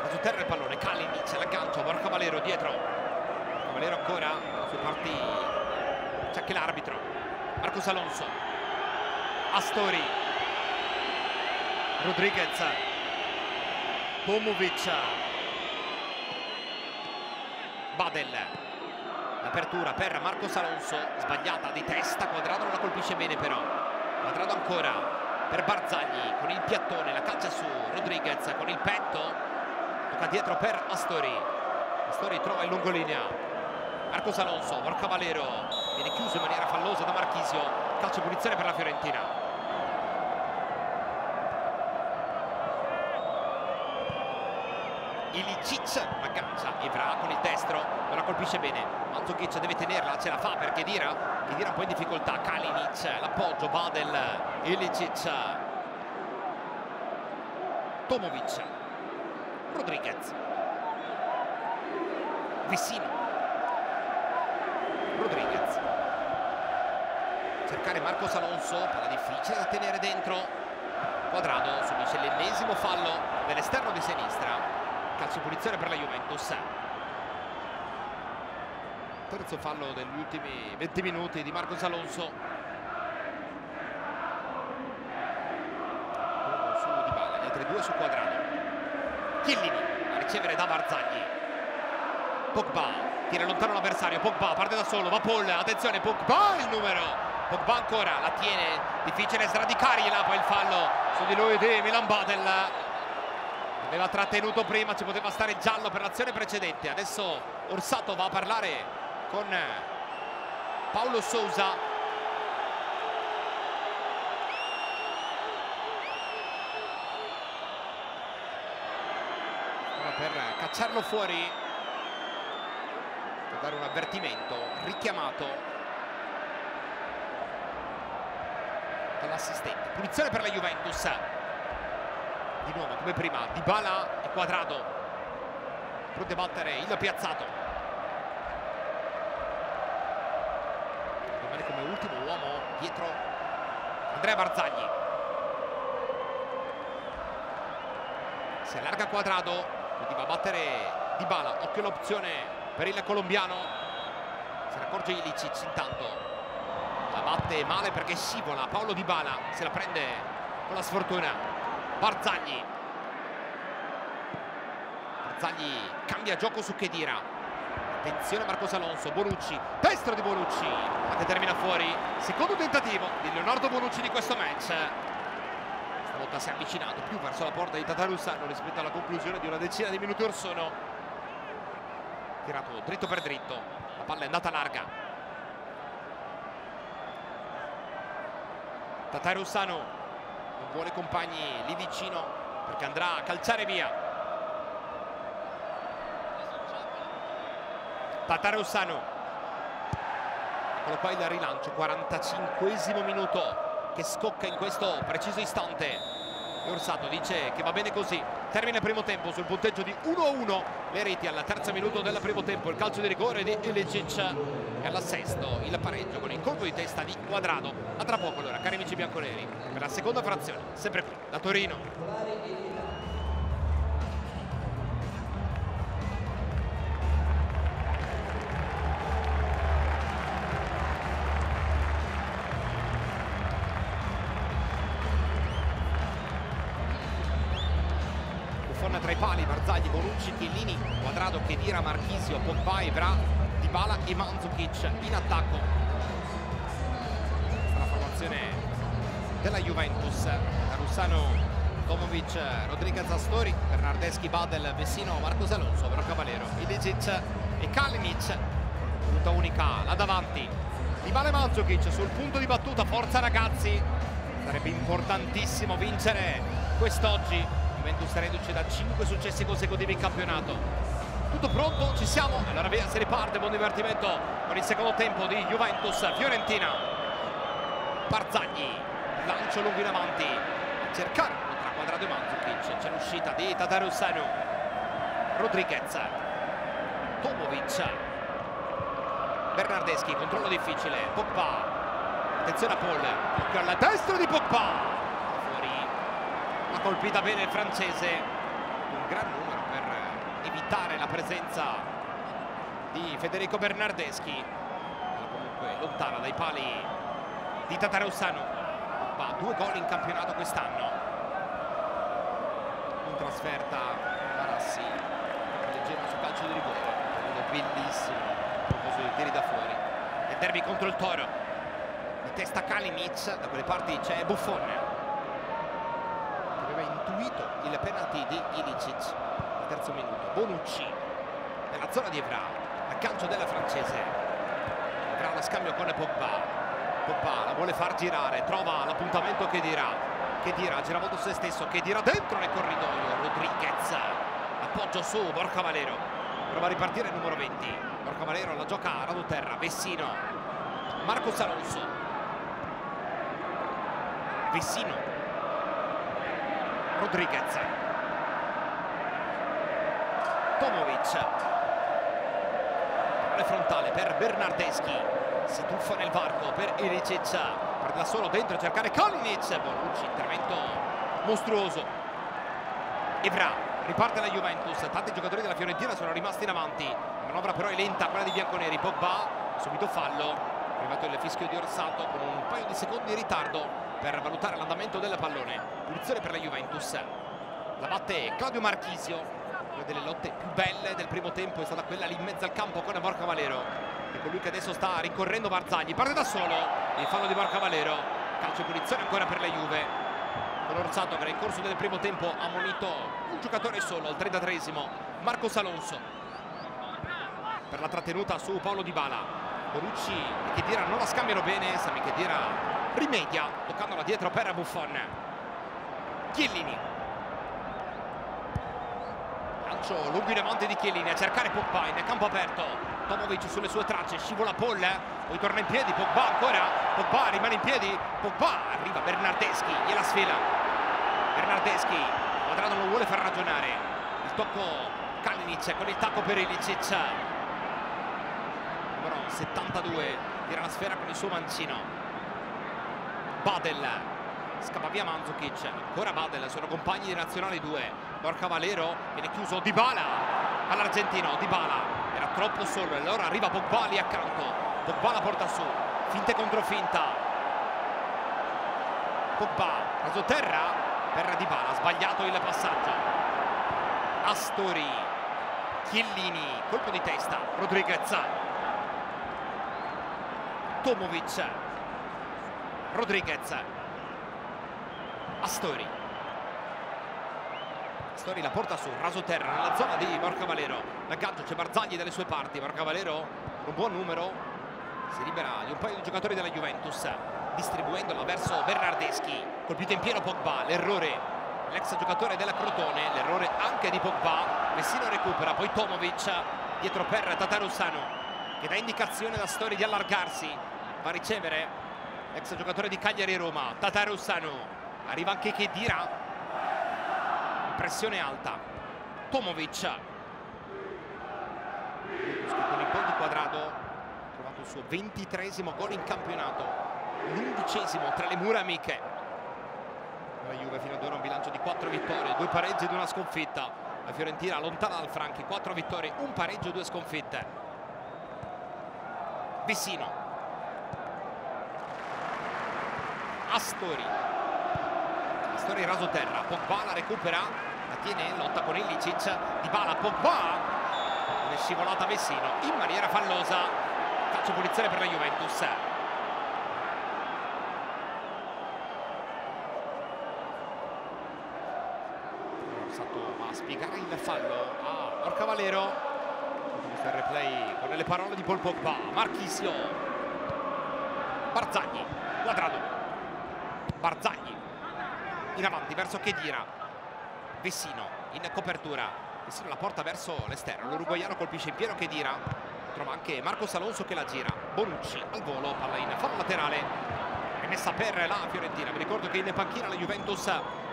su terra il pallone. Kalinić, l'aggancio, Borja Valero dietro. Valero ancora su parti, c'è anche l'arbitro. Marcos Alonso, Astori, Rodriguez, Tomovic, Badelj. L'apertura per Marcos Alonso, sbagliata di testa. Cuadrado non la colpisce bene però. Cuadrado ancora per Barzagli con il piattone, la calcia su. Rodriguez con il petto, tocca dietro per Astori. Astori trova in lungolinea Marcos Alonso. Borja Valero viene chiuso in maniera fallosa da Marchisio. Calcio punizione per la Fiorentina. Iličić, aggancia Evra con il destro, non la colpisce bene. Mandžukić deve tenerla, ce la fa per Khedira. Khedira un po' in difficoltà. Kalinić, l'appoggio Badelj, Iličić. Tomovic, Rodriguez, Vecino, Rodriguez, cercare Marcos Alonso, palla difficile da tenere dentro. Cuadrado subisce l'ennesimo fallo dell'esterno di sinistra, calcio punizione per la Juventus. Terzo fallo degli ultimi 20 minuti di Marcos Alonso. Uno su Dybala, gli altri due su Cuadrado. Chiellini a ricevere da Barzagli. Pogba tira lontano l'avversario. Pogba parte da solo, va Paul, attenzione Pogba, il numero. Pogba ancora, la tiene, difficile sradicargliela, poi il fallo su di lui di Milan Badelj. Aveva trattenuto prima, ci poteva stare il giallo per l'azione precedente. Adesso Orsato va a parlare con Paulo Sousa. Per cacciarlo fuori, per dare un avvertimento richiamato dall'assistente. Punizione per la Juventus. Di nuovo come prima Dybala e Cuadrado pronti a battere il piazzato. Come ultimo uomo dietro Andrea Barzagli. Si allarga Cuadrado, quindi va a battere Dybala. Occhio all'opzione per il colombiano, se ne accorge Iličić, intanto la batte male perché scivola. Paulo Dybala se la prende con la sfortuna. Barzagli cambia gioco su Khedira. Attenzione Marcos Alonso, Bonucci, destro di Bonucci, ma che termina fuori. Secondo tentativo di Leonardo Bonucci di questo match. Stavolta si è avvicinato più verso la porta di Tătărușanu rispetto alla conclusione di una decina di minuti or sono. Tirato dritto per dritto, la palla è andata larga. Tătărușanu non vuole compagni lì vicino perché andrà a calciare via. Tătărușanu, eccolo qua il rilancio, 45esimo minuto che scocca in questo preciso istante. Orsato dice che va bene così. Termina il primo tempo sul punteggio di 1-1. Le reti al terzo minuto del primo tempo, il calcio di rigore di Iličić e al sesto il pareggio con il colpo di testa di Cuadrado. A tra poco allora, cari amici bianconeri, per la seconda frazione, sempre qui da Torino. Tra i pali Barzagli, Bonucci, Chiellini, Cuadrado, Khedira, Marchisio, Pogba, Evra, Dybala e Mandžukić in attacco. Questa è la formazione della Juventus. Tătărușanu, Tomovic, Rodriguez, Astori, Bernardeschi, Badelj, Vecino, Marcos Alonso, Borja Valero, Iličić e Kalinić. Punta unica là davanti. Dybala e Mandžukić sul punto di battuta. Forza ragazzi, sarebbe importantissimo vincere quest'oggi. Juventus reduce da 5 successi consecutivi in campionato. Tutto pronto, ci siamo, allora via, si riparte. Buon divertimento con il secondo tempo di Juventus-Fiorentina. Barzagli, lancio lungo in avanti a cercare tra Cuadrado e Mandžukić. C'è l'uscita di Tătărușanu, Rodriguez, Tomovic, Bernardeschi, controllo difficile, Pogba, attenzione a Paul, occhio alla destra di Pogba, colpita bene il francese, un gran numero per evitare la presenza di Federico Bernardeschi, comunque lontana dai pali di Tătărușanu. Va 2 gol in campionato quest'anno, in trasferta da Rossi, leggero sul calcio di rigore, uno bellissimo a proposito di tiri da fuori. E derby contro il Toro, di testa Kalinić, da quelle parti c'è Buffon. Il penalty di Iličić al terzo minuto. Bonucci nella zona di Evra, aggancio della francese. Evra la scambio con Pogba. Pogba la vuole far girare, trova l'appuntamento Khedira, gira molto se stesso, Khedira dentro nel corridoio. Rodriguez, appoggio su Borja Valero, prova a ripartire il numero 20. Borja Valero la gioca a radoterra. Vecino, Marcos Alonso, Vecino, Rodriguez. Tomovic, palla frontale per Bernardeschi, si tuffa nel varco per Iličić, per da solo dentro a cercare Kalinić, Bonucci, intervento mostruoso. Evra, riparte la Juventus, tanti giocatori della Fiorentina sono rimasti in avanti, la manovra però è lenta, quella di bianconeri. Pogba, subito fallo, è arrivato il fischio di Orsato con un paio di secondi in ritardo per valutare l'andamento del pallone. Punizione per la Juventus, la batte Claudio Marchisio. Una delle lotte più belle del primo tempo è stata quella lì in mezzo al campo con Borja Valero, e colui che adesso sta rincorrendo Barzagli, parte da solo, il fallo di Borja Valero, calcio e punizione ancora per la Juve, con Orsato che nel corso del primo tempo ha ammonito un giocatore solo al 33esimo, Marcos Alonso, per la trattenuta su Paulo Dybala. Bonucci e Khedira non la scambiano bene, Sami Khedira rimedia toccandola dietro per Buffon. Chiellini, lancio lungo in avanti di Chiellini a cercare Pogba in campo aperto, Tomovic sulle sue tracce, scivola Paul, poi torna in piedi, Pogba ancora, Pogba rimane in piedi, Pogba, arriva Bernardeschi, gliela sfila Bernardeschi, Cuadrado non vuole far ragionare, il tocco Kalinić con il tacco per Iličić, numero 72 tira la sfera con il suo mancino. Badelj, scappa via Mandžukić, ancora Badelj, sono compagni di Nazionale 2, Borja Valero, viene chiuso Dybala all'argentino, Dybala era troppo solo e allora arriva Pogba lì accanto, Pogba la porta su, finte contro finta, Pogba raso terra per Dybala, sbagliato il passaggio. Astori, Chiellini, colpo di testa, Rodriguez, Tomovic, Rodriguez, Astori, Astori la porta su, raso terra nella zona di Borja Valero, l'aggancio c'è Barzagli dalle sue parti, Borja Valero un buon numero, si libera di un paio di giocatori della Juventus, distribuendola verso Bernardeschi, colpito in pieno Pogba, l'errore l'ex giocatore della Crotone, l'errore anche di Pogba, Vecino recupera, poi Tomovic dietro per Tătărușanu che dà indicazione ad Astori di allargarsi, va a ricevere ex giocatore di Cagliari e Roma, Tătărușanu, arriva anche Khedira, pressione alta, Tomovic, con il gol di Cuadrado, ha trovato il suo 23esimo gol in campionato, l'11esimo tra le mura amiche. La Juve fino ad ora un bilancio di 4 vittorie, 2 pareggi ed una sconfitta, la Fiorentina lontana dal Franchi, 4 vittorie, 1 pareggio e 2 sconfitte. Vecino, Astori raso terra, Pogba la recupera, la tiene in lotta con Iličić, Dybala, Pogba, una scivolata Vecino in maniera fallosa, calcio punizione per la Juventus. Orsato va a spiegare il fallo a Borja Valero, questo è il replay con le parole di Paul Pogba, Marchisio, Barzagli, Cuadrado, Barzagli in avanti verso Khedira, Vecino in copertura, Vecino la porta verso l'esterno, l'uruguaiano colpisce in pieno Khedira, trova anche Marcos Alonso che la gira, Bonucci al volo, palla in fallo laterale, rimessa per la Fiorentina. Vi ricordo che in panchina la Juventus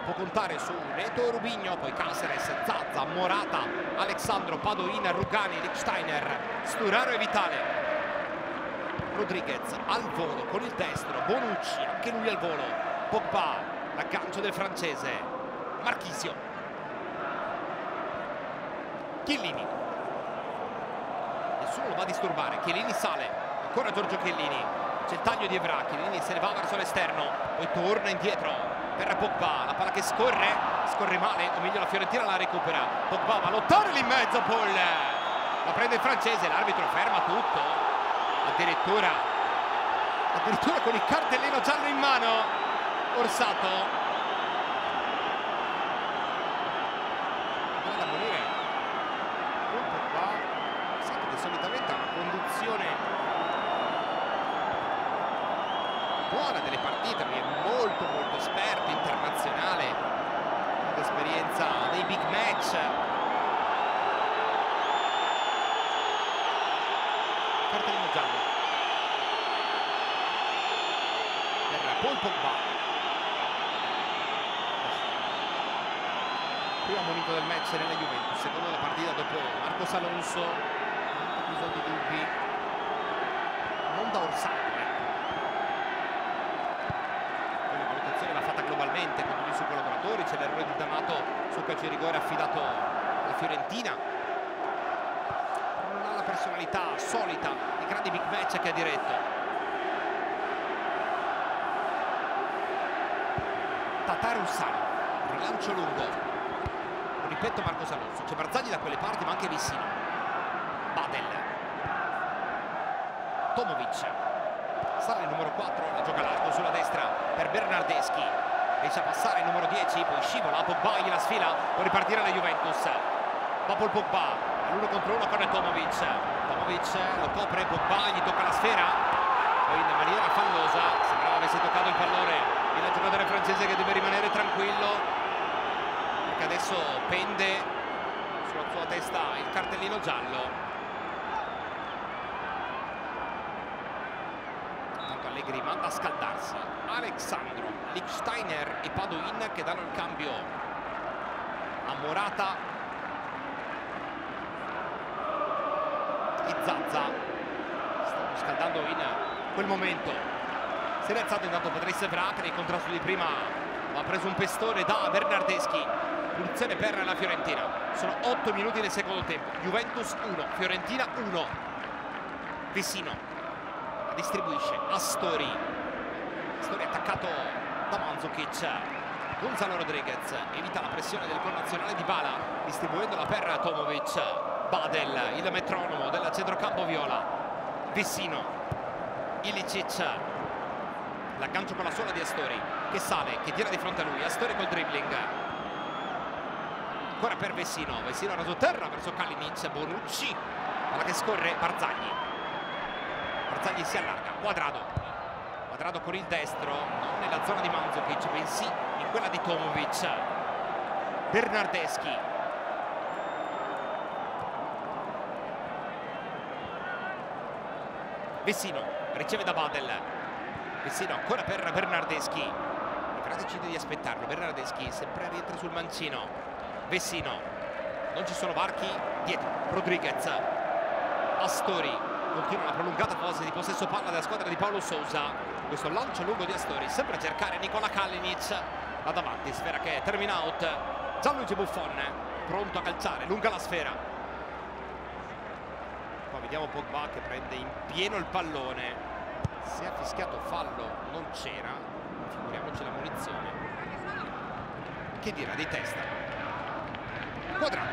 può contare su Neto, Rubigno, poi Caceres, Zaza, Morata, Alex Sandro, Padoin, Rugani, Lichsteiner, Sturaro e Vitale. Rodriguez al volo con il destro, Bonucci anche lui al volo, Pogba, l'aggancio del francese, Marchisio, Chiellini, nessuno lo va a disturbare, Chiellini sale, ancora Giorgio Chiellini, c'è il taglio di Evra, Chiellini se ne va verso l'esterno, poi torna indietro per Pogba, la palla che scorre male, o meglio la Fiorentina la recupera, Pogba va a lottare lì in mezzo, Paul, la prende il francese, l'arbitro ferma tutto, addirittura con il cartellino giallo in mano, Orsato, non da morire, colpo qua, Orsato che solitamente ha una conduzione buona delle partite, che è molto esperto, internazionale, con esperienza nei big match. Cartellino giallo per Paul Pogba. primo monito del match nella Juventus, secondo della partita dopo Marcos Alonso, episodi dubbi non da Orsato, poi la valutazione va fatta globalmente con tutti i suoi collaboratori. C'è l'errore di Tamato sul calcio di rigore affidato alla Fiorentina. Non ha la personalità solita di grandi big match che ha diretto. Tătărușanu, rilancio lungo, ripeto Marcos Alonso, c'è Barzagli da quelle parti ma anche Vecino, Badelj, Tomovic, sale il numero 4, la gioca largo sulla destra per Bernardeschi, riesce a passare il numero 10, poi scivola, Pogba gliela sfila, può ripartire la Juventus, va col Pogba, all'1 contro 1 corre Tomovic, Tomovic lo copre, Pogba gli tocca la sfera, poi in maniera fallosa, sembrava avesse toccato il pallone, il giocatore francese che deve rimanere tranquillo perché adesso pende sulla sua testa il cartellino giallo. Intanto Allegri manda a scaldarsi Alex Sandro, Lichsteiner e Padoin che danno il cambio a Morata e Zazza. Stanno scaldando in quel momento. Si è rialzato intanto Patrice Evra che nel contrasto di prima ha preso un pestone da Bernardeschi. Punizione per la Fiorentina. Sono 8 minuti nel secondo tempo. Juventus 1, Fiorentina 1. Vecino la distribuisce. Astori attaccato da Mandžukić. Gonzalo Rodriguez evita la pressione del connazionale Dybala, distribuendola per Tomovic. Badelj, il metronomo del centrocampo viola. Vecino, Iličić. L'aggancio con la sola di Astori che sale, che tira di fronte a lui. Astori col dribbling. Ancora per Vecino. Vecino raso terra verso Kalinić. Bonucci. Alla che scorre Barzagli. Barzagli si allarga. Cuadrado con il destro. Non nella zona di Mandžukić, bensì in quella di Tomovic. Bernardeschi. Vecino riceve da Badelj. Vecino ancora per Bernardeschi, però decide di aspettarlo. Bernardeschi sempre rientra sul mancino. Vecino, non ci sono varchi dietro. Rodriguez, Astori, continua la prolungata fase di possesso palla della squadra di Paulo Sousa. Questo lancio lungo di Astori sempre a cercare Nicola Kalinić là davanti, sfera che termina out. Gianluigi Buffon pronto a calciare, lunga la sfera. Qua vediamo Pogba che prende in pieno il pallone. Se ha fischiato fallo non c'era, figuriamoci la munizione. Khedira di testa. Cuadrado,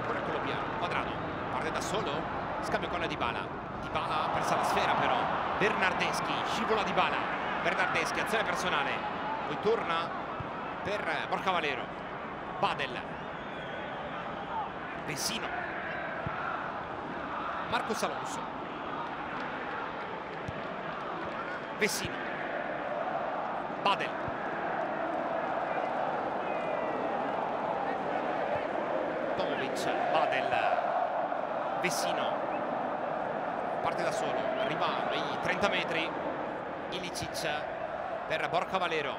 ancora colombiano. Cuadrado parte da solo, scambio con la Dybala. Dybala ha perso la sfera però. Bernardeschi, scivola Dybala. Bernardeschi, azione personale. Poi torna per Borja Valero. Badelj. Vecino. Marcos Alonso. Vecino, Badelj, Tomovic, Badelj, Vecino, parte da solo, arriva ai 30 metri, Iličić per Borja Valero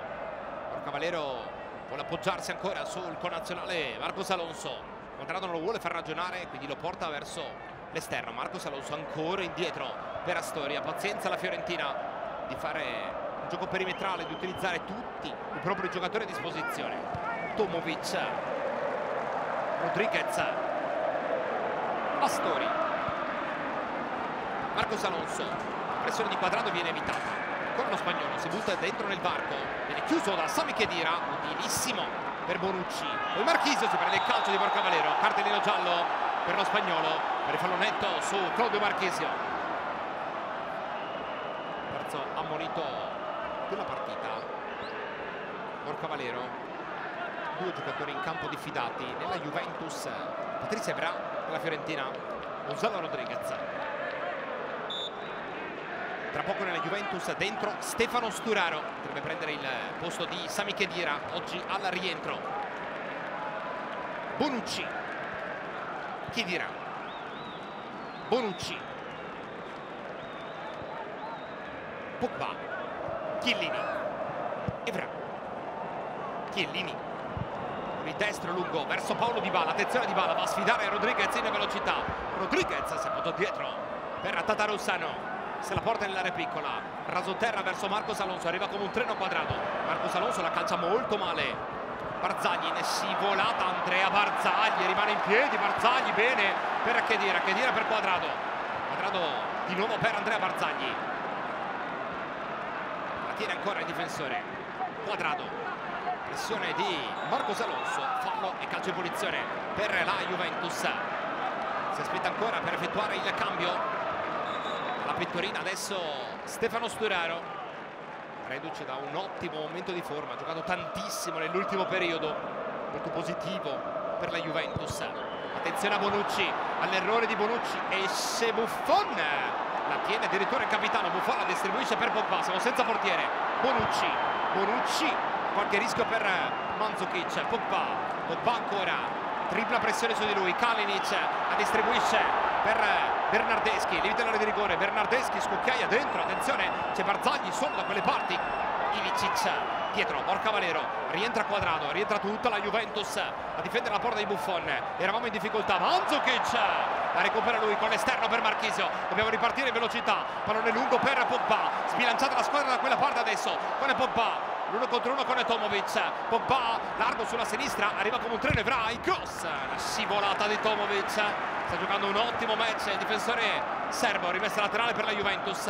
vuole appoggiarsi ancora sul connazionale Marcos Alonso, Cuadrado non lo vuole far ragionare, quindi lo porta verso l'esterno, Marcos Alonso ancora indietro per Astori, pazienza la Fiorentina di fare un gioco perimetrale, di utilizzare tutti i propri giocatori a disposizione. Tomovic, Rodriguez, Astori, Marcos Alonso, la pressione di Cuadrado viene evitata, ancora lo spagnolo si butta dentro nel varco, viene chiuso da Sami Khedira, utilissimo per Bonucci, poi Marchisio si prende il calcio di Borja Valero, cartellino giallo per lo spagnolo, per il fallonetto su Claudio Marchisio. Ammonito della partita Borja Valero, due giocatori in campo diffidati nella Juventus, Patrice Evra della Fiorentina, Gonzalo Rodriguez. Tra poco nella Juventus dentro Stefano Sturaro, deve prendere il posto di Sami Khedira oggi al rientro. Bonucci, Khedira, Bonucci, Pogba, Chiellini, Evra, Chiellini, Astori, destro lungo, verso Paulo Dybala, attenzione Dybala, va a sfidare Rodriguez in velocità. Rodriguez si è buttato dietro per Tătărușanu, se la porta nell'area piccola, raso terra verso Marcos Alonso, arriva come un treno Cuadrado. Marcos Alonso la calcia molto male. Barzagli, ne scivolata Andrea Barzagli, rimane in piedi Barzagli, bene per Khedira, Khedira per Cuadrado, Cuadrado di nuovo per Andrea Barzagli, la tiene ancora il difensore Cuadrado, pressione di Marcos Alonso, fallo e calcio di punizione per la Juventus. Si aspetta ancora per effettuare il cambio la pettorina adesso Stefano Sturaro, reduce da un ottimo momento di forma, ha giocato tantissimo nell'ultimo periodo, molto positivo per la Juventus. Attenzione a Bonucci, all'errore di Bonucci, esce Buffon, la tiene addirittura il capitano Buffon, la distribuisce per Pogba, siamo senza portiere. Bonucci, Bonucci, qualche rischio per Mandžukić, Pogba, Pogba ancora, tripla pressione su di lui, Kalinić la distribuisce per Bernardeschi, limita l'area di rigore, Bernardeschi scucchiaia dentro, attenzione, c'è Barzagli solo da quelle parti, Iličić dietro, Borja Valero, rientra Cuadrado, rientra tutta la Juventus a difendere la porta di Buffon, eravamo in difficoltà, Mandžukić la recupera lui con l'esterno per Marchisio, dobbiamo ripartire in velocità, pallone lungo per Pogba, sbilanciata la squadra da quella parte adesso, con Pogba, l'uno contro uno con Tomovic, Pogba largo sulla sinistra, arriva come un treno Evra, il cross, la scivolata di Tomovic, sta giocando un ottimo match il difensore serbo, rimessa laterale per la Juventus,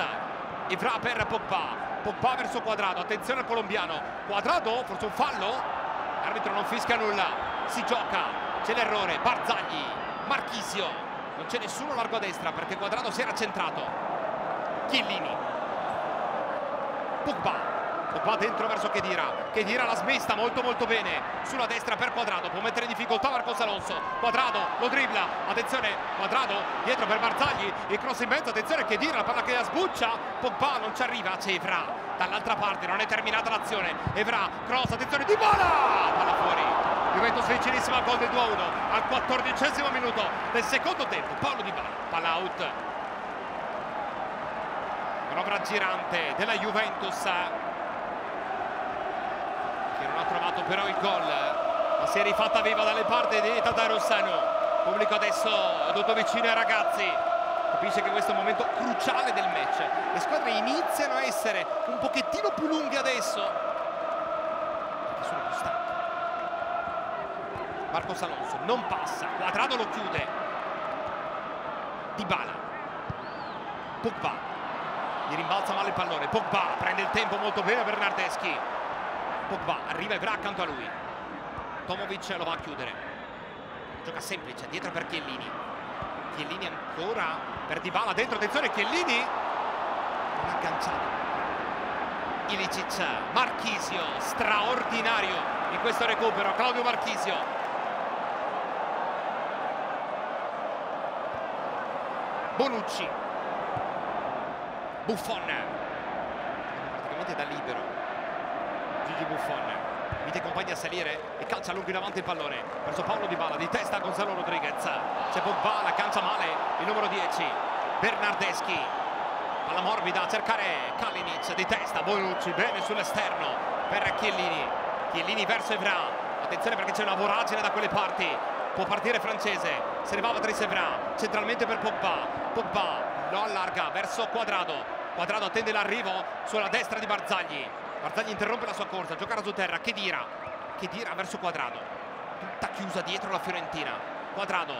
Evra per Pogba, Pogba verso Cuadrado, attenzione al colombiano, Cuadrado forse un fallo, l'arbitro non fischia nulla, si gioca, c'è l'errore, Barzagli, Marchisio, non c'è nessuno largo a destra perché Cuadrado si era centrato, Chiellini, Pogba, Pogba dentro verso Khedira, Khedira l'ha smessa molto bene, sulla destra per Cuadrado, può mettere in difficoltà Marcos Alonso, Cuadrado lo dribbla, attenzione Cuadrado dietro per Barzagli, il cross in mezzo, attenzione Khedira, la palla che la sbuccia, Pogba non ci arriva, c'è Evra, dall'altra parte non è terminata l'azione, Evra, cross, attenzione Dybala, palla fuori, Juventus vicinissima al gol del 2-1, al 14° minuto del secondo tempo, Paulo Dybala, palla out, manovra girante della Juventus, non ha trovato però il gol, ma si è rifatta viva dalle parti di Tătărușanu. Pubblico adesso tutto vicino ai ragazzi, capisce che questo è un momento cruciale del match, le squadre iniziano a essere un pochettino più lunghe adesso perché sono più stanche. Marcos Alonso non passa, Cuadrado lo chiude, Dybala, Pogba, gli rimbalza male il pallone, Pogba prende il tempo molto bene Bernardeschi, Pogba arriva Evra accanto a lui, Tomovic lo va a chiudere, gioca semplice, dietro per Chiellini, Chiellini ancora per Dybala, dentro, attenzione Chiellini, non agganciato, Iličić, Marchisio, straordinario in questo recupero, Claudio Marchisio, Bonucci, Buffon, praticamente da libero Gigi Buffon, mette i compagni a salire e calcia lungo in avanti il pallone verso Paulo Dybala, di testa Gonzalo Rodriguez, c'è Pogba, la calcia male il numero 10, Bernardeschi, palla morbida a cercare Kalinić, di testa Bonucci, bene sull'esterno per Chiellini, Chiellini verso Evra, attenzione perché c'è una voragine da quelle parti, può partire francese, se ne va Patrice Evra, centralmente per Pogba, Pogba lo allarga verso Cuadrado, Cuadrado attende l'arrivo sulla destra di Barzagli, Barzagli interrompe la sua corsa, gioca su terra, Khedira verso Cuadrado, tutta chiusa dietro la Fiorentina, Cuadrado,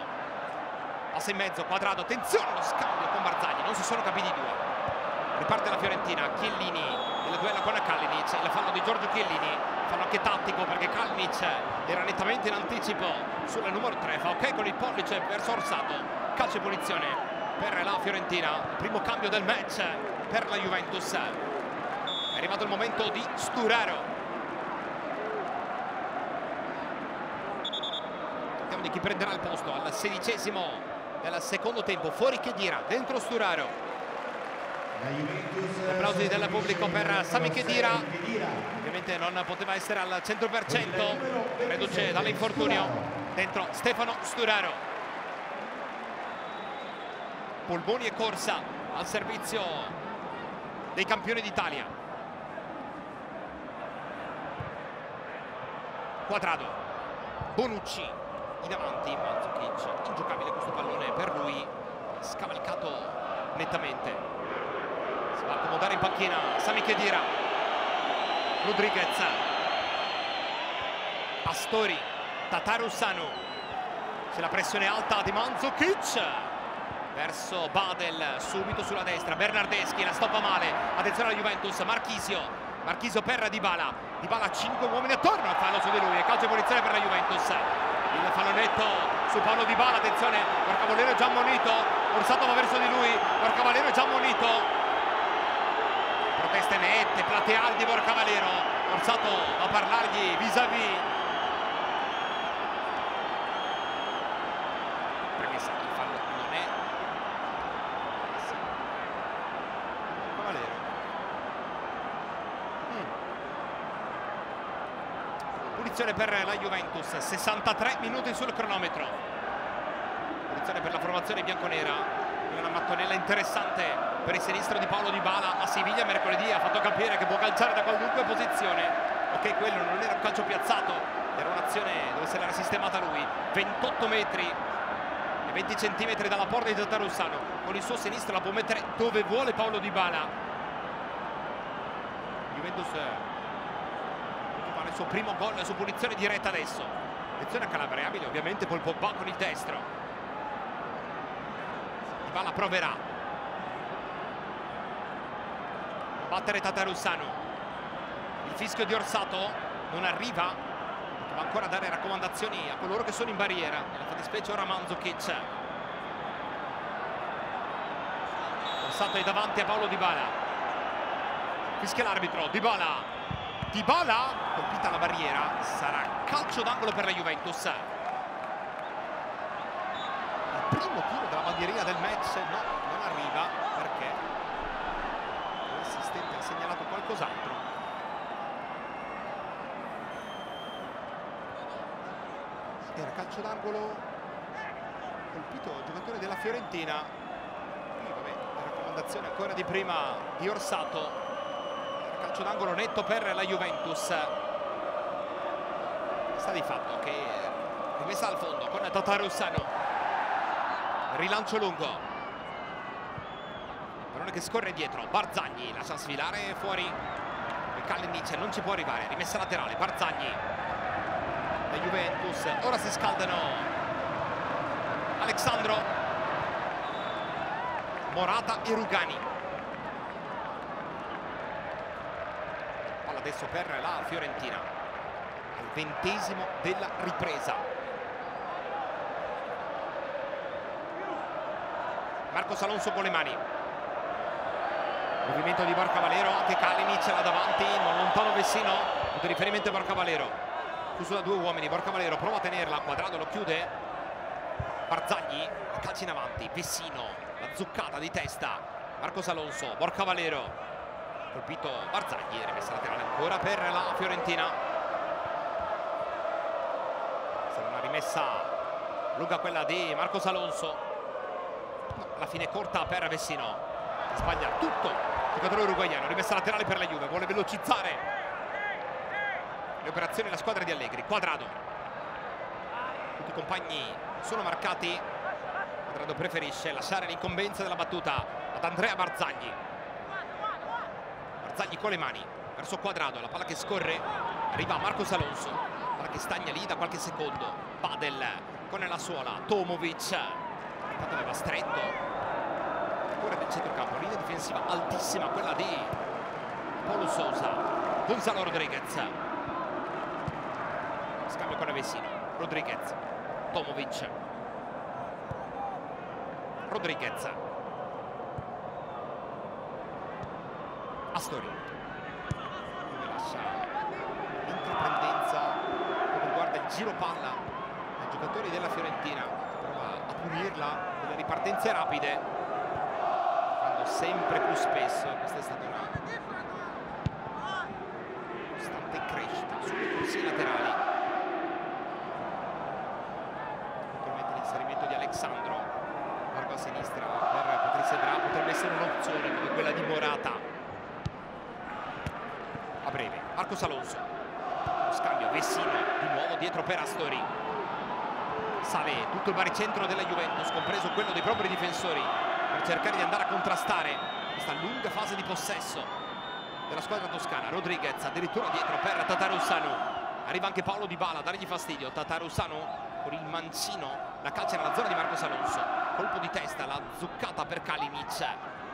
passa in mezzo, Cuadrado, attenzione allo scambio con Barzagli, non si sono capiti i due, riparte la Fiorentina, Chiellini, nella duella con Kalinić, il fallo di Giorgio Chiellini, fallo anche tattico perché Kalinić era nettamente in anticipo sulla numero 3, fa ok con il pollice verso Orsato, calcio e punizione per la Fiorentina, primo cambio del match per la Juventus. È arrivato il momento di Sturaro. Vediamo di chi prenderà il posto al 16° del secondo tempo. Fuori Khedira, dentro Sturaro. Applausi del pubblico per Sami Khedira. Ovviamente non poteva essere al 100%. Reduce dall'infortunio. Dentro Stefano Sturaro. Polmoni e corsa al servizio dei campioni d'Italia. Cuadrado, Bonucci in avanti, Mandžukić, ingiocabile questo pallone per lui, scavalcato nettamente. Si va a accomodare in panchina Sami Khedira. Rodriguez, Astori, Tătărușanu, c'è la pressione alta di Mandžukić verso Badelj, subito sulla destra Bernardeschi, la stoppa male, attenzione alla Juventus, Marchisio per Dybala, Dybala 5 uomini attorno, fallo su di lui, calcio e punizione per la Juventus. Il fallonetto su Paulo Dybala, attenzione, Borja Valero è già ammonito, Orsato va verso di lui, Borja Valero è già ammonito, proteste nette, plateali di Borja Valero, Orsato va a parlargli vis-à-vis. Premessa, il fallo non è. Valero. Punizione per la Juventus, 63 minuti sul cronometro. Punizione per la formazione bianconera, una mattonella interessante per il sinistro di Paulo Dybala a Siviglia mercoledì, ha fatto capire che può calciare da qualunque posizione. Ok, quello non era un calcio piazzato, era un'azione dove se l'era sistemata lui. 28 metri e 20 centimetri dalla porta di Tătărușanu, con il suo sinistro la può mettere dove vuole Paulo Dybala. Juventus il suo primo gol, la sua punizione diretta adesso. Attenzione a Calabriabile, ovviamente col Pogba con il destro. Dybala proverà a battere Tătărușanu. Il fischio di Orsato non arriva, va ancora a dare raccomandazioni a coloro che sono in barriera. Nella fattispecie ora Mandžukić. Orsato è davanti a Paulo Dybala. Fischia l'arbitro, Dybala! Colpita la barriera, sarà calcio d'angolo per la Juventus. Il primo tiro della bandierina del match, no, non arriva perché l'assistente ha segnalato qualcos'altro. Era calcio d'angolo colpito il giocatore della Fiorentina. Vabbè, la raccomandazione ancora di prima di Orsato. Calcio d'angolo netto per la Juventus. Sta di fatto che rimessa al fondo con Tătărușanu, rilancio lungo, pallone che scorre dietro, Barzagli lascia sfilare fuori e Kalinić non ci può arrivare, rimessa laterale, Barzagli, la Juventus, ora si scaldano Alex Sandro, Morata e Rugani. Adesso per la Fiorentina al 20° della ripresa. Marcos Alonso con le mani, movimento di Borja Valero, anche Kalinić là davanti, non lontano Vecino, un riferimento a Borja Valero, chiuso da due uomini, Borja Valero prova a tenerla, Cuadrado lo chiude, Barzagli calci in avanti, Vecino, la zuccata di testa, Marcos Alonso, Borja Valero, colpito Barzagli, rimessa laterale ancora per la Fiorentina. Sarà una rimessa lunga quella di Marcos Alonso, alla fine corta per Vecino, sbaglia tutto il giocatore uruguaiano. Rimessa laterale per la Juve, vuole velocizzare le operazioni della squadra di Allegri. Cuadrado, tutti i compagni sono marcati, Cuadrado preferisce lasciare l'incombenza della battuta ad Andrea Barzagli. Barzagli con le mani verso Cuadrado, la palla che scorre, arriva Marcos Alonso, palla che stagna lì da qualche secondo, Badelj con la suola, Tomovic, intanto aveva stretto, ancora del centrocampo, linea difensiva altissima quella di Paulo Sousa, Gonzalo Rodriguez, scambio con Vecino, Rodriguez, Tomovic, Rodriguez, Astori, dove lascia l'intraprendenza che riguarda il giro palla ai giocatori della Fiorentina, prova a punirla delle ripartenze rapide, quando sempre più spesso questa è stata una costante crescita sulle corsie laterali. Naturalmente l'inserimento di Alex Sandro, largo a sinistra per Patrice Evra, potrebbe essere un'opzione come quella di Morata. Breve, Marcos Alonso, lo scambio Vecino di nuovo dietro per Astori. Sale tutto il baricentro della Juventus, compreso quello dei propri difensori, per cercare di andare a contrastare questa lunga fase di possesso della squadra toscana. Rodriguez addirittura dietro per Tătărușanu, arriva anche Paulo Dybala a dargli fastidio. Tătărușanu con il mancino la calcia nella zona di Marcos Alonso, colpo di testa, la zuccata per Kalinić,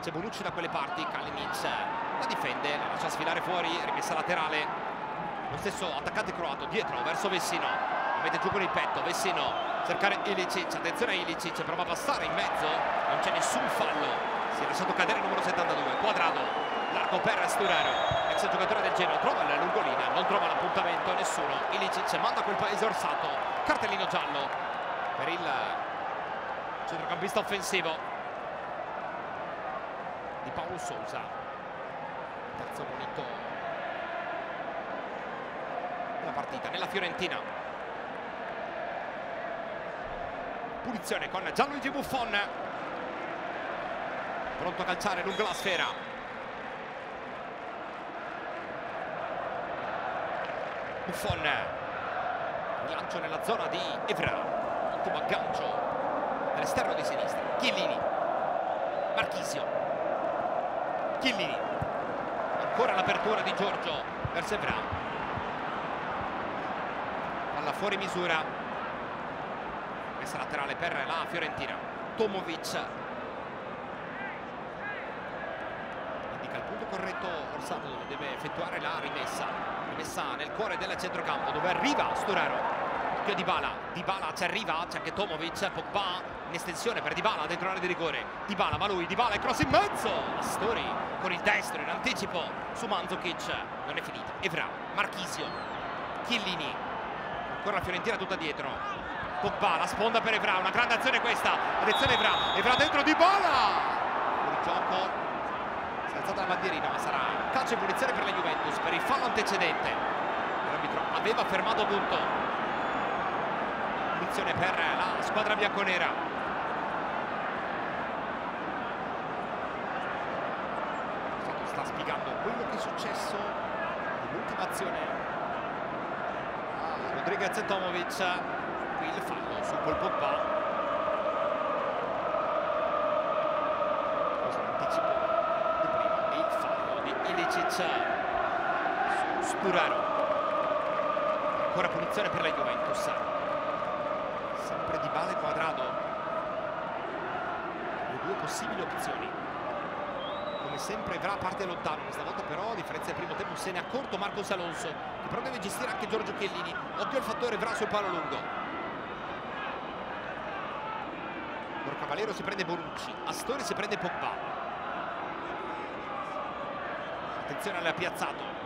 c'è Bonucci da quelle parti, Kalinić la difende, la lascia sfilare fuori, rimessa laterale, lo stesso attaccante croato dietro verso Vecino, lo mette giù con il petto, Vecino cercare Iličić, attenzione a Iličić, prova a passare in mezzo, non c'è nessun fallo, si è lasciato cadere il numero 72, Cuadrado, l'arco per Sturaro, ex giocatore del Genoa, trova la lungolina, non trova l'appuntamento, nessuno, Iličić manda a quel paese Orsato, cartellino giallo per il centrocampista offensivo di Paulo Sousa, terzo monito della partita nella Fiorentina. Punizione con Gianluigi Buffon, pronto a calciare lungo la sfera. Buffon, lancio nella zona di Evra, ottimo aggancio dall'esterno di sinistra. Chiellini, Marchisio, Chiellini, ancora l'apertura di Giorgio verso Evra, palla fuori misura, messa laterale per la Fiorentina. Tomovic indica il punto corretto Orsato, dove deve effettuare la rimessa, rimessa nel cuore del centrocampo, dove arriva Sturaro, occhio a Dybala, Dybala ci arriva, c'è anche Tomovic, Pogba in estensione per Dybala dentro l'area di rigore, Dybala va lui, Dybala e cross in mezzo, Astori con il destro in anticipo su Mandžukić, non è finita, Evra, Marchisio, Chiellini, ancora la Fiorentina tutta dietro, Pogba, la sponda per Evra, una grande azione questa, attenzione Evra, Evra dentro Dybala, fuori gioco, si è alzata la bandierina, ma sarà calcio e punizione per la Juventus, per il fallo antecedente, l'arbitro aveva fermato punto, punizione per la squadra bianconera. Sta spiegando quello che è successo nell'ultima azione, Rodriguez e Tomovic, il fallo su quel Pogba, questo anticipo di prima, e il fallo di Iličić su Sturaro, ancora punizione per la Juventus, sempre Dybala e Cuadrado, le due possibili opzioni, come sempre Evra parte lontano, questa volta però a differenza del primo tempo se ne è accorto Marcos Alonso, che però deve gestire anche Giorgio Chiellini, occhio al fattore Evra sul palo lungo, Borja Valero si prende Bonucci, Astori si prende Pogba, attenzione al piazzato,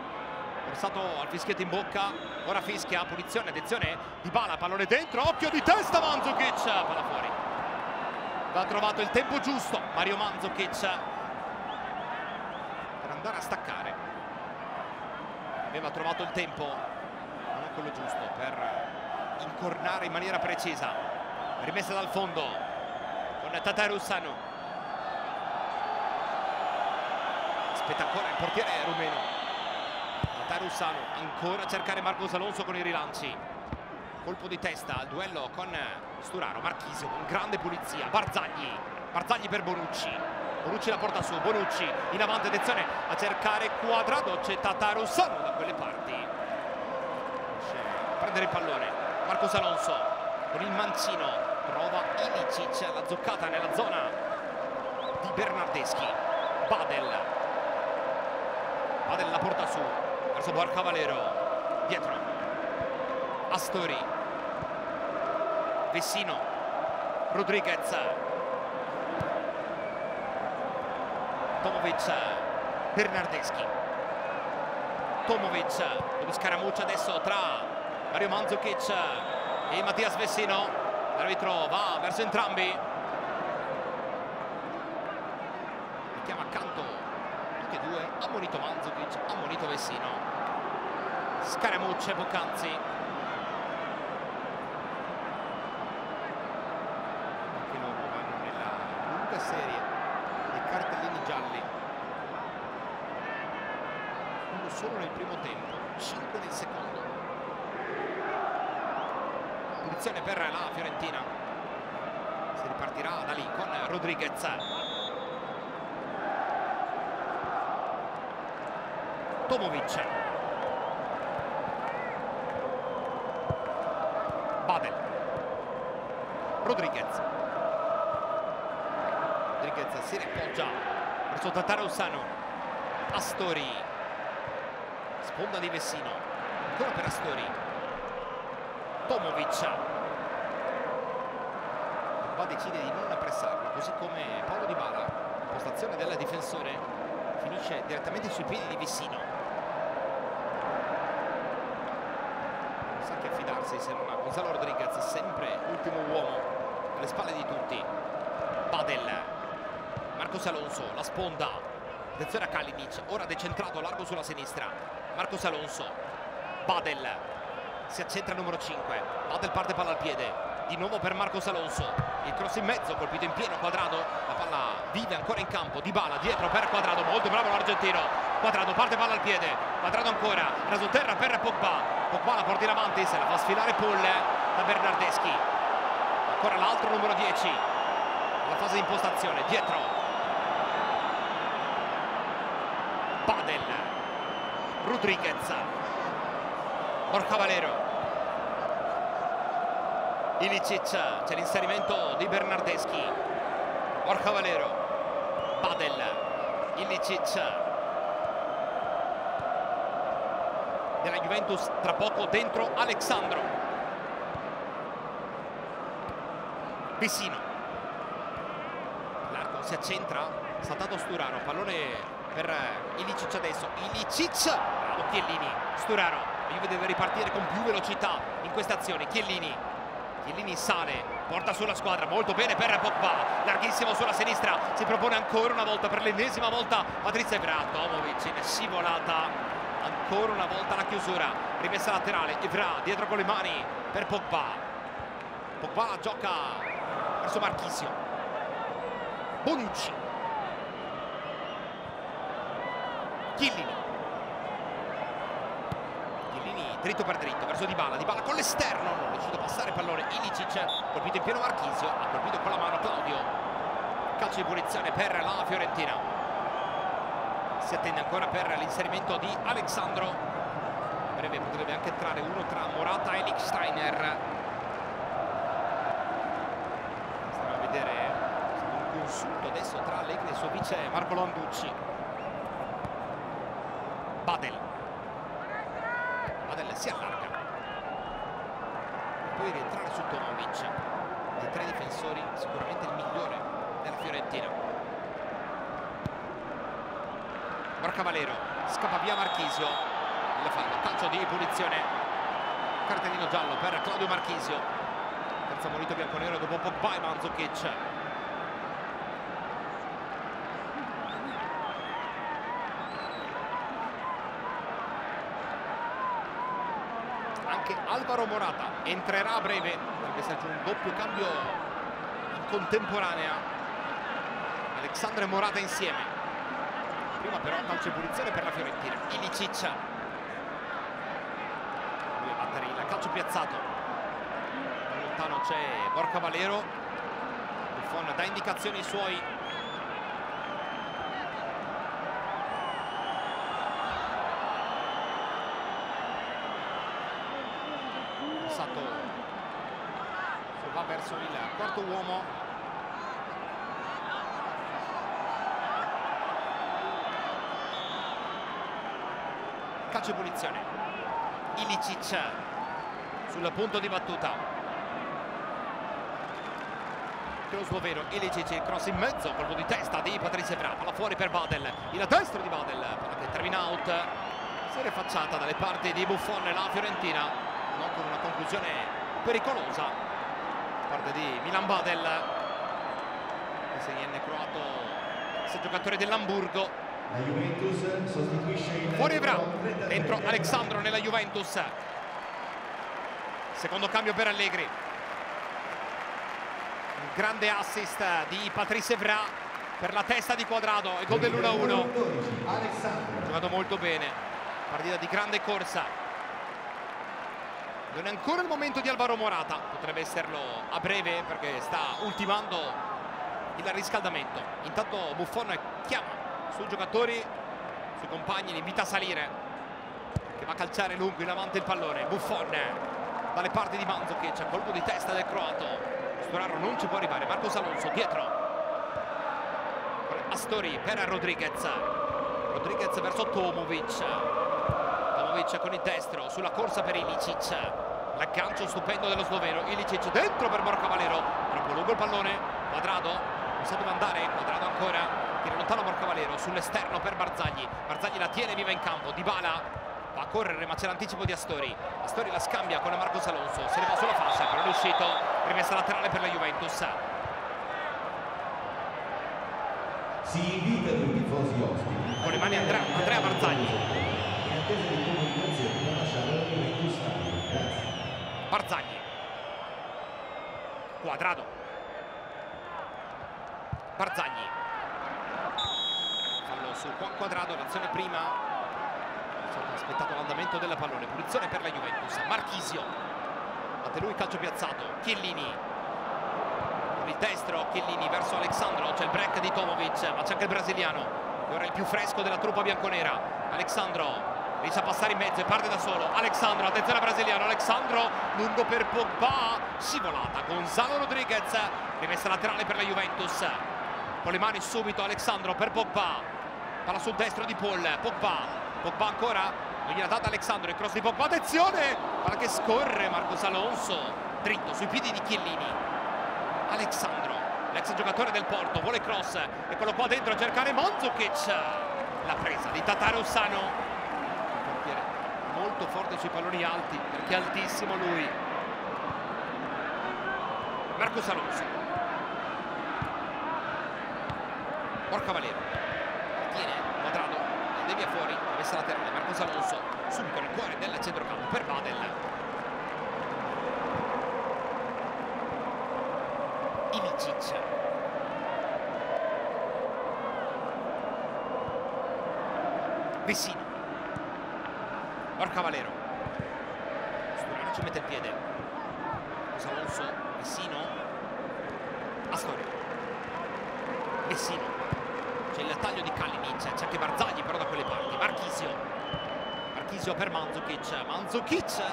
Orsato al fischietto in bocca, ora fischia, punizione, attenzione, Dybala, pallone dentro, occhio di testa Mandžukić, palla fuori, va trovato il tempo giusto Mario Mandžukić per andare a staccare, aveva trovato il tempo, non è quello giusto per incornare in maniera precisa, rimessa dal fondo con Tătărușanu, aspetta ancora il portiere rumeno, Tătărușanu ancora a cercare Marcos Alonso con i rilanci, colpo di testa al duello con Sturaro, Marchisio con grande pulizia, Barzagli, Barzagli per Bonucci, Bonucci la porta su, Bonucci in avanti, attenzione a cercare Cuadrado, c'è Tătărușanu da quelle parti, riesce a prendere il pallone, Marcos Alonso con il mancino trova Iličić, la zoccata nella zona di Bernardeschi, Badelj, Badelj la porta su verso Borja Valero, dietro Astori, Vecino, Rodriguez, Tomovic, Bernardeschi, Tomovic, dove scaramuccia adesso tra Mario Mandžukić e Mattias Vecino, l'arbitro va verso entrambi, mettiamo accanto tutti e due, ammonito Mandžukić, ammonito Vecino, scaramucce Boccanzi, anche loro vanno nella lunga serie dei cartellini gialli, uno solo nel primo tempo, 5 nel secondo. posizione per la Fiorentina. Si ripartirà da lì con Rodriguez. Tomovic. Badelj. Rodriguez. Rodriguez si rippoggia verso Tătărușanu. Astori. Sponda di Vecino. Ancora per Astori. Tomovic va, decide di non pressarlo, così come Paulo Dybala. Postazione del difensore, finisce direttamente sui piedi di Vecino. Sa che affidarsi se non ha Gonzalo Rodriguez, sempre ultimo uomo alle spalle di tutti. Badelj, Marcos Alonso, la sponda, attenzione a Kalinić, ora decentrato largo sulla sinistra. Marcos Alonso, Badelj. Si accentra il numero 5, Badelj parte palla al piede, di nuovo per Marcos Alonso, il cross in mezzo, colpito in pieno Cuadrado, la palla vive ancora in campo, Dybala dietro per Cuadrado, molto bravo l'argentino, Cuadrado parte palla al piede, Cuadrado ancora, raso terra per Pogba, Pogba la porta in avanti, se la fa sfilare Polle da Bernardeschi, ancora l'altro numero 10, la fase di impostazione, dietro, Badelj, Rodriguez, Borja Valero, Iličić, c'è l'inserimento di Bernardeschi, Borja Valero, Badelj, Iličić, della Juventus tra poco dentro Alex Sandro, Vecino, l'arco si accentra, saltato Sturaro, pallone per Iličić adesso, Iličić, bravo Chiellini, Sturaro. La Juve deve ripartire con più velocità in questa azione. Chiellini, Chiellini sale, porta sulla squadra, molto bene per Pogba, larghissimo sulla sinistra, si propone ancora una volta per l'ennesima volta Patrizia Evra, Tomovic in scivolata, ancora una volta la chiusura, rimessa laterale, Evra dietro con le mani per Pogba, Pogba gioca verso Marchisio, Bonucci, Chiellini, dritto per dritto verso Dybala, Dybala con l'esterno, non riuscito a passare pallone, Iličić, colpito in pieno Marchisio, ha colpito con la mano Claudio, calcio di punizione per la Fiorentina, si attende ancora per l'inserimento di Alex Sandro, a breve potrebbe anche entrare uno tra Morata e Lichsteiner, stiamo a vedere un consulto adesso tra Allegri e il suo vice Marco Landucci. Badelj, si allarga, poi rientrare su Tomovic, dei tre difensori sicuramente il migliore della Fiorentina. Borja Valero, scappa via Marchisio, la fallo, calcio di punizione, cartellino giallo per Claudio Marchisio, terzo ammonito bianconero dopo Pogba e Mandžukić. Anche Alvaro Morata entrerà a breve, deve esserci un doppio cambio in contemporanea, Alexandro e Morata insieme, prima però calcio e punizione per la Fiorentina. Iličić, lui battere il calcio piazzato, da lontano c'è Borja Valero, Buffon dà indicazioni ai suoi, va verso il quarto uomo, calcio e punizione, Iličić sul punto di battuta, lo sloveno Iličić, il cross in mezzo, colpo di testa di Patrizia Evra, palla fuori per Badelj, il destro di Badelj, palla che termina out, si è rifacciata dalle parti di Buffon e la Fiorentina, non con una conclusione pericolosa da parte di Milan Badelj, segnenne croato, se giocatore dell'Amburgo. Fuori Evra, dentro Alex Sandro nella Juventus, secondo cambio per Allegri, un grande assist di Patrizia Evra per la testa di Cuadrado e gol dell'1-1. Ha giocato molto bene, partita di grande corsa. Non è ancora il momento di Alvaro Morata, potrebbe esserlo a breve perché sta ultimando il riscaldamento. Intanto Buffon chiama sui giocatori, sui compagni, li invita a salire, che va a calciare lungo in avanti il pallone. Buffon dalle parti di Mandžukić, colpo di testa del croato. Sturaro non ci può arrivare, Marcos Alonso dietro. Astori per Rodriguez, Rodriguez verso Tomovic, Tomovic con il destro sulla corsa per Iličić, l'aggancio stupendo dello sloveno, Iličić dentro per Borja Valero, troppo lungo il pallone, Cuadrado non sa dove andare, Cuadrado ancora, tira lontano Borja Valero sull'esterno per Barzagli, Barzagli la tiene viva in campo, Dybala va a correre ma c'è l'anticipo di Astori, Astori la scambia con Marcos Alonso, se ne va sulla fascia per l'uscito, rimessa laterale per la Juventus. Si invita tutti i tifosi ospiti. Con le mani Andrea Barzagli. In attesa di comunicazione da lasciare la Juventus stadio. Grazie. Barzagli. Cuadrado. Barzagli. Fallo su Cuadrado, l'azione prima. È aspettato l'andamento della pallone. Punizione per la Juventus. Marchisio. Batte lui calcio piazzato. Chiellini. Il destro, Chiellini verso Alex Sandro, c'è il break di Tomovic, ma c'è anche il brasiliano che ora è il più fresco della truppa bianconera. Alex Sandro riesce a passare in mezzo e parte da solo. Alex Sandro, attenzione al brasiliano, Alex Sandro lungo per Pogba, scivolata Gonzalo Rodriguez, rimessa laterale per la Juventus, con le mani subito Alex Sandro per Pogba, palla sul destro di Paul, Pogba ancora, non gliela data Alex Sandro, il cross di Pogba, attenzione, palla che scorre, Marcos Alonso dritto sui piedi di Chiellini. Alex Sandro, l'ex giocatore del Porto, vuole cross, eccolo qua dentro a cercare Mandžukić, la presa di Tătărușanu, un portiere molto forte sui palloni alti perché è altissimo lui. Marcos Alonso, Borja Valero, tiene Cuadrado, devia fuori, messa laterale, Marcos Alonso subito nel cuore del centrocampo per Badelj. Iličić, Vecino, Borja Valero, Sturaro ci mette il piede, Alonso, Vecino, Astori, Vecino, c'è il taglio di Kalinić, c'è anche Barzagli però da quelle parti, Marchisio per Mandžukić,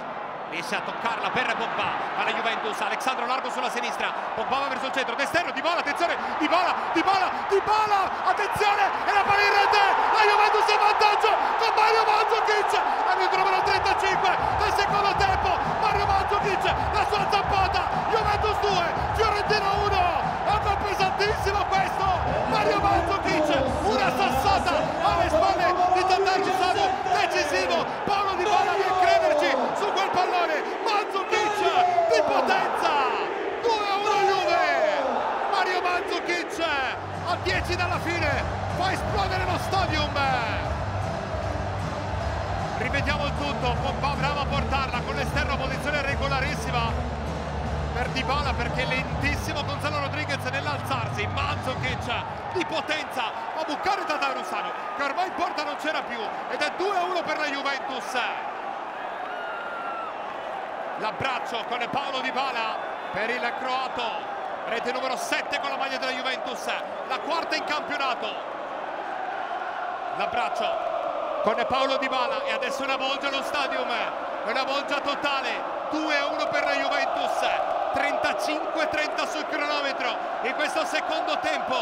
riesce a toccarla per Pogba, alla Juventus, Alex Sandro largo sulla sinistra, Pogba va verso il centro, destro, Dybala, attenzione, Dybala, attenzione, e la palla in rete, la Juventus è in vantaggio, con Mario Mandžukić, al minuto numero 35 del secondo tempo, Mario Mandžukić, la sua zappata, Juventus 2, Fiorentina 1, è un gol pesantissimo questo, Mario Mandžukić, una sassata alle spalle di Tătărușanu, decisivo, Paolo Dybala deve crederci su quel pallone, Mandžukić di potenza, 2-1 Juve, Mario Mandžukić a 10 dalla fine fa esplodere lo stadium. Rivediamo il tutto, Pogba bravo a portarla con l'esterno, posizione regolarissima per Dybala perché lentissimo Gonzalo Rodriguez nell'alzarsi, Mandžukić di potenza a bucare Tătărușanu che ormai in porta non c'era più ed è 2-1 per la Juventus. L'abbraccio con Paulo Dybala per il croato, rete numero 7 con la maglia della Juventus, la quarta in campionato. L'abbraccio con Paulo Dybala e adesso una bolgia allo stadium, una bolgia totale, 2-1 per la Juventus, 35-30 sul cronometro in questo secondo tempo.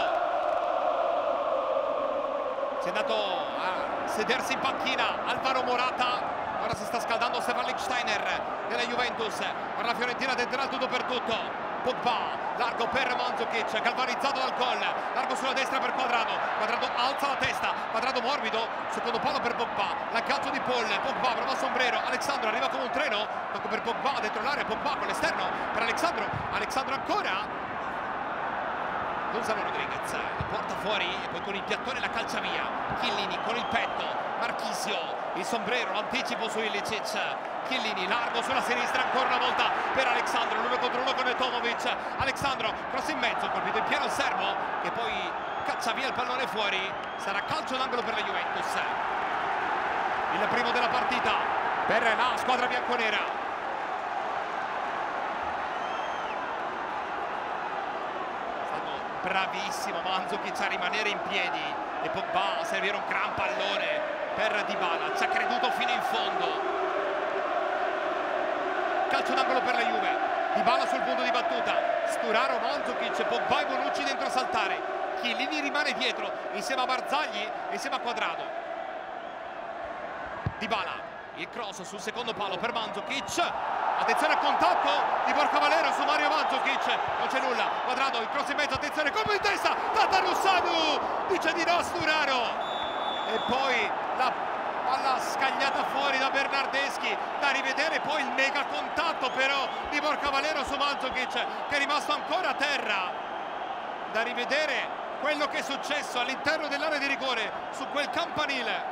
Si è andato a sedersi in panchina Alvaro Morata. Ora si sta scaldando Stefan Lichsteiner della Juventus, ora la Fiorentina tenterà tutto per tutto, Pogba, largo per Mandžukić, galvanizzato dal gol, largo sulla destra per Cuadrado, Cuadrado alza la testa, Cuadrado morbido, secondo palo per Pogba, l'aggancio di Paul, Pogba prova sombrero, Alex Sandro arriva come un treno, tocco per Pogba, dentro l'area, Pogba con l'esterno per Alex Sandro, Alex Sandro ancora, Gonzalo Rodriguez, la porta fuori e poi con il piattone la calcia via, Chiellini con il petto, Marchisio, il sombrero, l'anticipo su Iličić, Chiellini largo sulla sinistra ancora una volta per Alex Sandro, l'uno contro uno con Tomovic, Alex Sandro cross in mezzo, colpito in pieno il serbo che poi caccia via il pallone fuori, sarà calcio d'angolo per la Juventus, il primo della partita per la squadra bianconera. bravissimo Mandžukić a rimanere in piedi e Pogba a servire un gran pallone per Dybala, ci ha creduto fino in fondo. Calcio d'angolo per la Juve, Dybala sul punto di battuta, Sturaro, Mandžukić, Pogba e Bonucci dentro a saltare, Chiellini rimane dietro insieme a Barzagli, insieme a Cuadrado. Dybala, il cross sul secondo palo per Mandžukić. Attenzione al contatto di Borja Valero su Mario Mandžukić, non c'è nulla, Cuadrado, il cross in mezzo, attenzione, colpo in testa, Tătărușanu, dice di no Sturaro. E poi la palla scagliata fuori da Bernardeschi, da rivedere poi il mega contatto però di Borja Valero su Mandžukić che è rimasto ancora a terra. Da rivedere quello che è successo all'interno dell'area di rigore su quel campanile.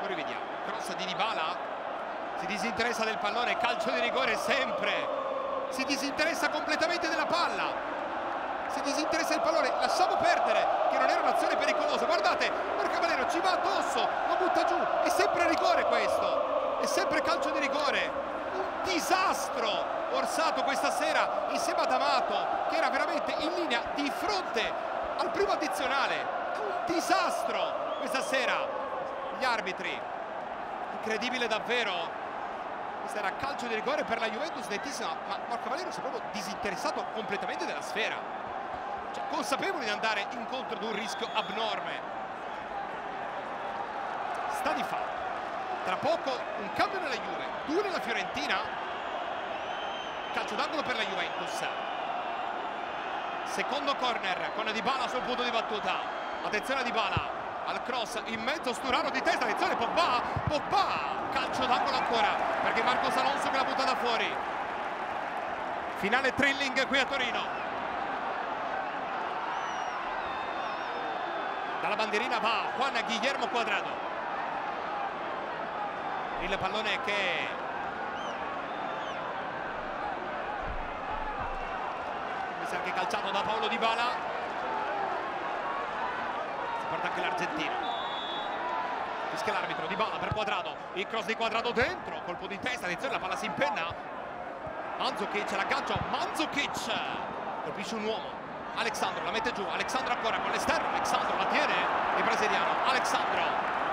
Lo rivediamo, cross di Dybala. Si disinteressa del pallone, calcio di rigore sempre. Si disinteressa completamente della palla. Si disinteressa del pallone, lasciamo perdere, che non era un'azione pericolosa. Guardate, Borja Valero ci va addosso, lo butta giù. È sempre rigore questo, è sempre calcio di rigore. Un disastro Orsato questa sera insieme a Tamato, che era veramente in linea di fronte al primo addizionale. È un disastro questa sera. Gli arbitri, incredibile davvero. Questo era calcio di rigore per la Juventus, nettissima, ma Borja Valero si è proprio disinteressato completamente della sfera, cioè consapevole di andare incontro ad un rischio abnorme. Sta di fatto, tra poco un cambio nella Juve, due nella Fiorentina. Calcio d'angolo per la Juventus, secondo corner con Dybala sul punto di battuta. Attenzione a Dybala, al cross in mezzo Sturaro di testa, attenzione Pogba, calcio d'angolo ancora perché Marcos Alonso che l'ha buttata fuori. Finale thrilling qui a Torino. Dalla bandierina va Juan Guillermo Cuadrado, il pallone che è anche calciato da Paulo Dybala. Guarda anche l'argentino, fischia l'arbitro. Dybala per Cuadrado, il cross di Cuadrado dentro, colpo di testa, attenzione, la palla si impenna. Mandžukić, l'aggancio, Mandžukić colpisce un uomo, Alex Sandro la mette giù, Alex Sandro ancora con l'esterno, Alex Sandro la tiene, il brasiliano, Alex Sandro,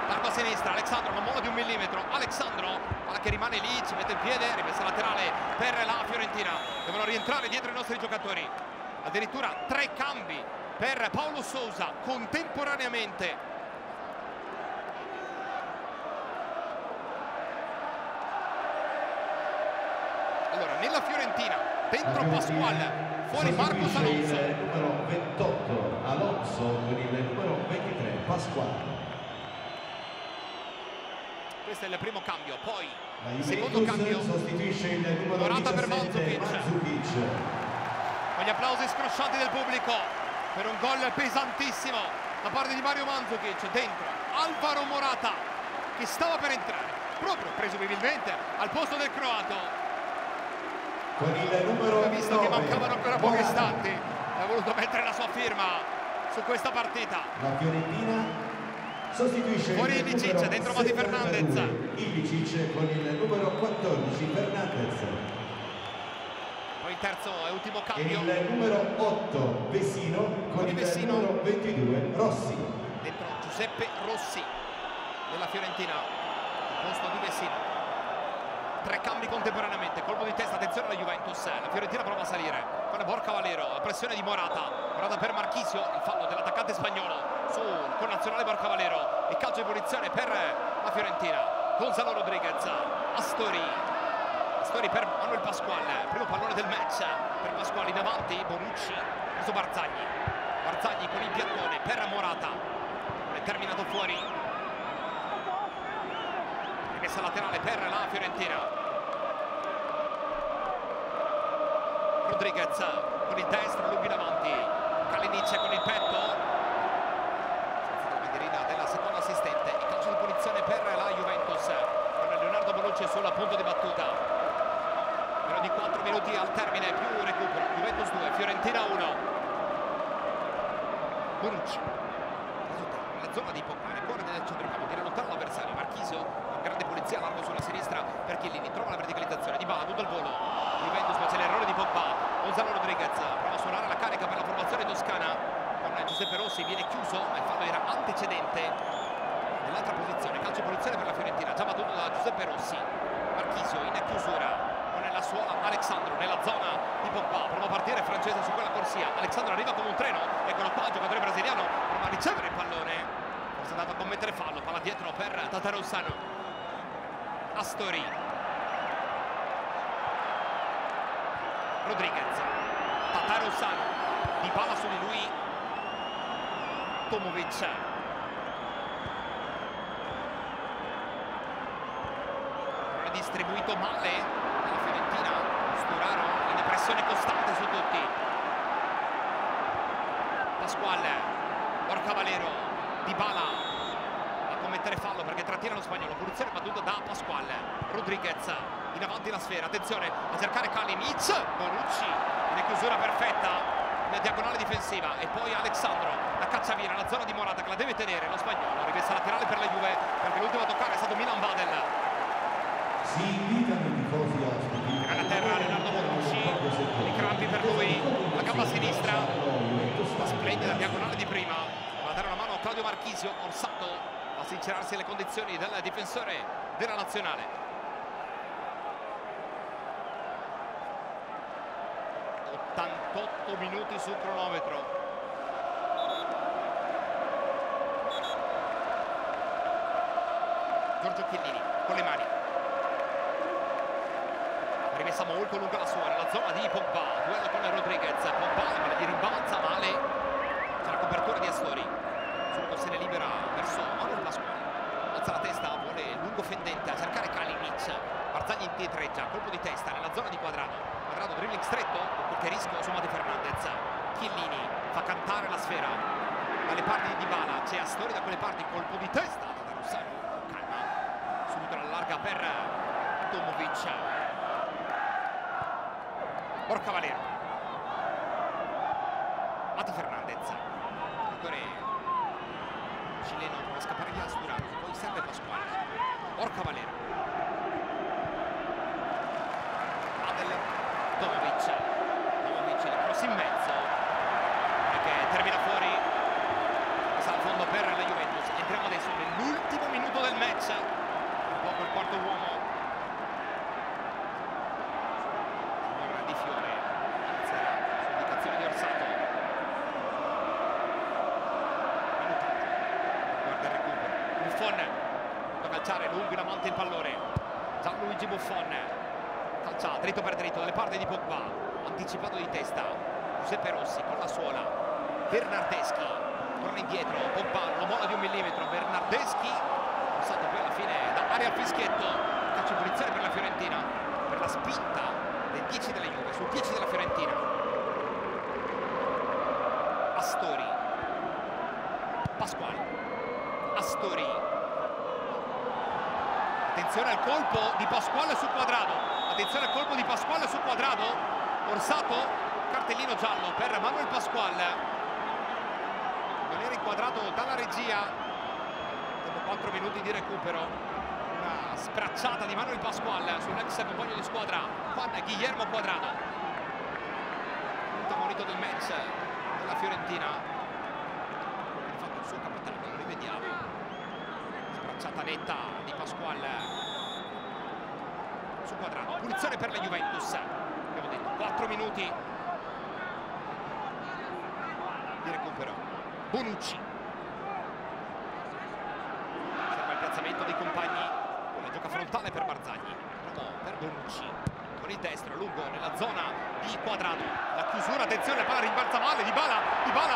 largo a sinistra, Alex Sandro non molla di un millimetro, Alex Sandro, palla che rimane lì, ci mette il piede, rimessa laterale per la Fiorentina, devono rientrare dietro i nostri giocatori, addirittura tre cambi per Paulo Sousa contemporaneamente. Allora, nella Fiorentina, dentro Pasquale, fuori Marcos Alonso. Il numero 28 Alonso con il numero 23 Pasquale. Questo è il primo cambio, poi il secondo cambio sostituisce il numero Morata per Mandžukić. Con gli applausi scroscianti del pubblico. Per un gol pesantissimo da parte di Mario Mandžukić, dentro Alvaro Morata che stava per entrare proprio presumibilmente al posto del croato. Con il numero ha visto 9, che mancavano ancora pochi istanti e ha voluto mettere la sua firma su questa partita. La Fiorentina sostituisce fuori Iličić, dentro Mati Fernandez. Iličić con il numero 14 Fernandez. Poi terzo e ultimo cambio. E il numero 8 Vecino con il numero 22 Rossi. Dentro Giuseppe Rossi della Fiorentina al posto di Vecino. Tre cambi contemporaneamente, colpo di testa, attenzione alla Juventus, la Fiorentina prova a salire con Borja Valero, la pressione di Morata, Morata per Marchisio, il fallo dell'attaccante spagnolo sul connazionale Borja Valero e calcio di punizione per la Fiorentina. Gonzalo Rodriguez, Astori. Astori per Manuel Pasquale, primo pallone del match per Pasquale, in avanti Bonucci, preso Barzagli, Barzagli con il piattone per Morata, è terminato fuori, rimessa laterale per la Fiorentina. Rodriguez con il destro, lungo in avanti, Kalinić con il petto, la bandierina della seconda assistente, il calcio di punizione per la Juventus, con Leonardo Bonucci sulla punta di battuta. Meno di 4 minuti al termine, più recupero, Juventus 2, Fiorentina 1. Bonucci, risultato zona di Pogba, corre nel centrocampo, tira lontano l'avversario. Marchisio, grande polizia, largo sulla sinistra per Chiellini, trova la verticalizzazione di Dybala, tutto al volo. Juventus, ma c'è l'errore di Pogba. Gonzalo Rodriguez prova a suonare la carica per la formazione toscana con Giuseppe Rossi, viene chiuso, ma il fallo era antecedente nell'altra posizione. Calcio di punizione per la Fiorentina, già battuto da Giuseppe Rossi. Marchisio in chiusura con la suola Alex Sandro nella zona di Pogba, prova a partire francese su quella corsia. Alex Sandro arriva come un treno, eccolo qua, giocatore brasiliano, prova a ricevere il pallone, forse è andato a commettere fallo, palla dietro per Tătărușanu. Astori, Rodriguez, Tătărușanu, Dybala su di lui, Tomovic, è distribuito male alla Fiorentina. Sturaro, una pressione costante su tutti. Pasquale, Borja Valero, Dybala a commettere fallo perché trattiene lo spagnolo. Punizione battuta da Pasquale. Rodriguez in avanti la sfera, attenzione a cercare Kalinić. Bonucci, una chiusura perfetta nella diagonale difensiva, e poi Alex Sandro la caccia via nella zona di Morata che la deve tenere lo spagnolo. Rimessa laterale per la Juve perché l'ultimo a toccare è stato Milan Badelj. Gran terra Leonardo Bonucci, i crampi per lui, la gamba sinistra, la splendida diagonale di prima, va a dare una mano a Claudio Marchisio. Orsato va a sincerarsi le condizioni del difensore della nazionale. '88 minuti sul cronometro. Giorgio Chiellini con le mani. Rimessa molto lunga la sua nella zona di Pogba, duello con Rodriguez. Pogba di rimbalza male, c'è la copertura di Astori, subito se ne libera verso Manuel Pasquale, alza la testa, vuole lungo fendente a cercare Kalinić. Barzagli indietreggia, colpo di testa nella zona di Cuadrado. Cuadrado dribbling stretto con qualche rischio insomma di Fernandez. Chiellini fa cantare la sfera dalle parti di Dybala, c'è Astori da quelle parti, colpo di testa Tătărușanu, calma, subito la larga per Tomovic. Borja Valero, Mati Fernandez, giocatore cileno, prova a scappare via Sturaro, poi serve Pasquale. Borja Valero, Badelj, Tomovic, il cross in mezzo e che termina fuori, sale a fondo per la Juventus. Entriamo adesso nell'ultimo minuto del match, un poco il quarto uomo. Lungo in avanti il pallone, Gianluigi Buffon calcia dritto per dritto dalle parti di Pogba, anticipato di testa Giuseppe Rossi con la suola. Bernardeschi torna indietro, Pogba lo molla di 1 millimetro. Bernardeschi passato poi alla fine da area al fischietto. Calcio punizione per la Fiorentina per la spinta del 10 della Juve sul 10 della Fiorentina. Astori, Pasquale, Astori. Attenzione al colpo di Pasquale su Cuadrado, attenzione al colpo di Pasquale su Cuadrado. Orsato, cartellino giallo per Manuel Pasquale, non era inquadrato dalla regia. Dopo 4 minuti di recupero, una spracciata di Manuel Pasquale sull'ex compagno di squadra Juan Guillermo Cuadrado. Punto monito del match della Fiorentina, ha fatto il suo capitano, lo rivediamo. Cacciata netta di Pasquale su Cuadrado. Punizione per la Juventus, abbiamo detto 4 minuti di recupero. Bonucci serve il piazzamento dei compagni, una gioca frontale per Barzagli, per Bonucci con il destro lungo nella zona di Cuadrado, la chiusura, attenzione, palla rimbalza male. Dybala!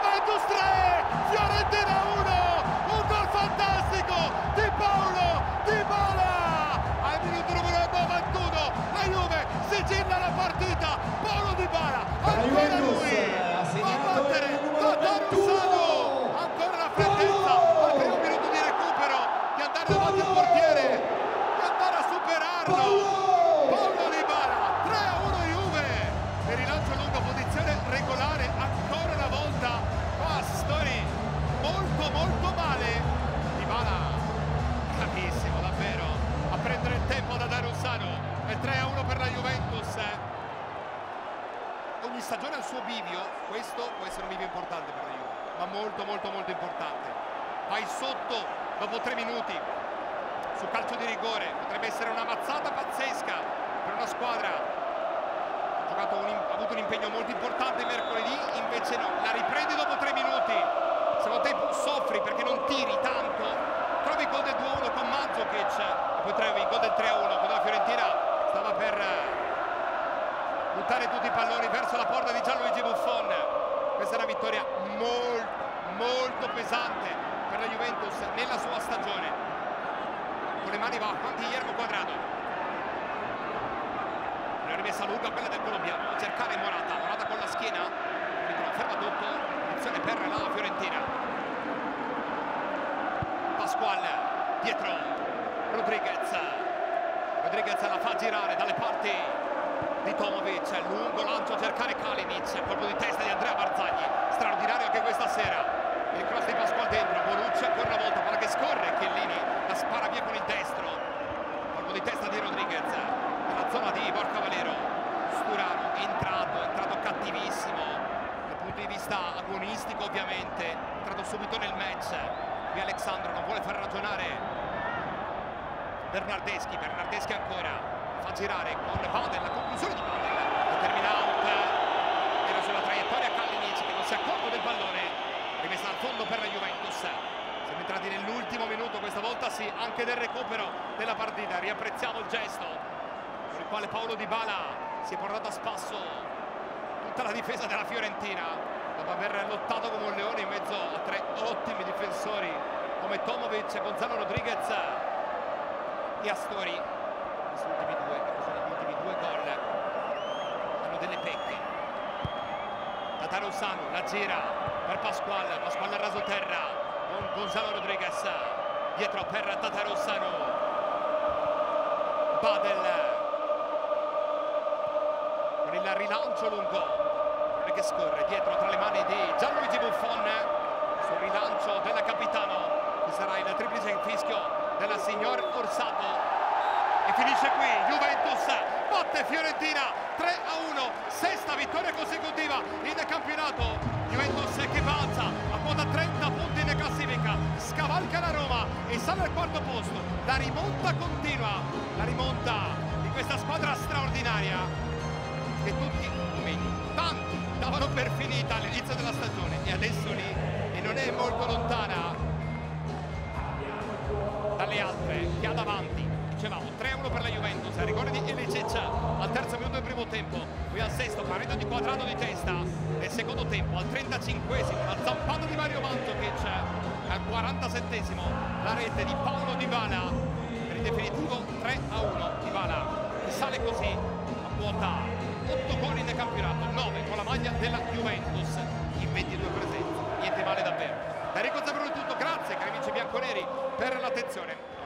Juventus 3, Fiorentina 1, un gol fantastico di Paulo Dybala. Al minuto numero 91 la Juve sigilla la partita. Paulo Dybala, ancora lui, va a battere Tătărușanu, ancora la freddezza al primo minuto di recupero di andare davanti al portiere, di andare a superarlo. Paulo Dybala, 3-1 Juve. stagione al suo bivio, questo può essere un bivio importante per la Juve, ma molto importante. Vai sotto dopo 3 minuti su calcio di rigore, potrebbe essere una mazzata pazzesca per una squadra che ha avuto un impegno molto importante mercoledì. Invece no, la riprende dopo 3 minuti, secondo tempo soffri perché non tiri tanto, trovi il gol del 2-1 con Mandžukić e poi trovi il gol del 3-1 quando la Fiorentina stava per buttare tutti i palloni verso la porta di Gianluigi Buffon. Questa è una vittoria molto pesante per la Juventus nella sua stagione. Con le mani va avanti Guillermo Cuadrado, una rimessa lunga quella del colombiano, a cercare Morata, Morata con la schiena, ferma tutto, azione per la Fiorentina. Pasquale dietro Rodriguez, Rodriguez la fa girare dalle parti di Tomovic, lungo lancio a cercare Kalinić, colpo di testa di Andrea Barzagli, straordinario anche questa sera. Il cross di Pasquale dentro, Bonucci ancora una volta, palla che scorre, Chiellini la spara via con il destro, colpo di testa di Rodriguez, nella zona di Borja Valero. Sturaro è entrato cattivissimo, dal punto di vista agonistico ovviamente, è entrato subito nel match. Qui Alex Sandro non vuole far ragionare Bernardeschi, Bernardeschi ancora, fa girare con Badelj, la conclusione di Badelj che termina out, era sulla traiettoria Kalinić che non si è accorto del pallone, rimessa al fondo per la Juventus. Siamo entrati nell'ultimo minuto, questa volta sì, anche del recupero della partita. Riapprezziamo il gesto sul quale Paulo Dybala si è portato a spasso tutta la difesa della Fiorentina, dopo aver lottato come un leone in mezzo a 3 ottimi difensori come Tomovic, Gonzalo Rodriguez e Astori. Gli ultimi due gol hanno delle pecche. Tătărușanu la gira per Pasquale, Pasquale ha raso terra con Gonzalo Rodriguez, dietro per Tătărușanu, Badelj con il rilancio lungo che scorre dietro tra le mani di Gianluigi Buffon sul rilancio della capitano, che sarà il triplice infischio della signor Orsato. E finisce qui, Juventus batte Fiorentina 3-1, sesta vittoria consecutiva in campionato. Juventus che balza a quota 30 punti in classifica, scavalca la Roma e sale al quarto posto. La rimonta continua, la rimonta di questa squadra straordinaria che tutti, o meglio tanti, davano per finita all'inizio della stagione, e adesso lì, e non è molto lontana dalle altre che ha davanti. 3-1 per la Juventus, a rigore di Iličić al terzo minuto del primo tempo, qui al sesto pareggio di Cuadrado di testa nel secondo tempo, al 35esimo la zampata di Mario Mandžukić, al 47esimo la rete di Paulo Dybala per il definitivo 3-1, Dybala che sale così a quota 8 gol in campionato, 9 con la maglia della Juventus in 22 presenze, niente male davvero. Da Enrico Zabroni tutto, grazie cari amici bianconeri per l'attenzione.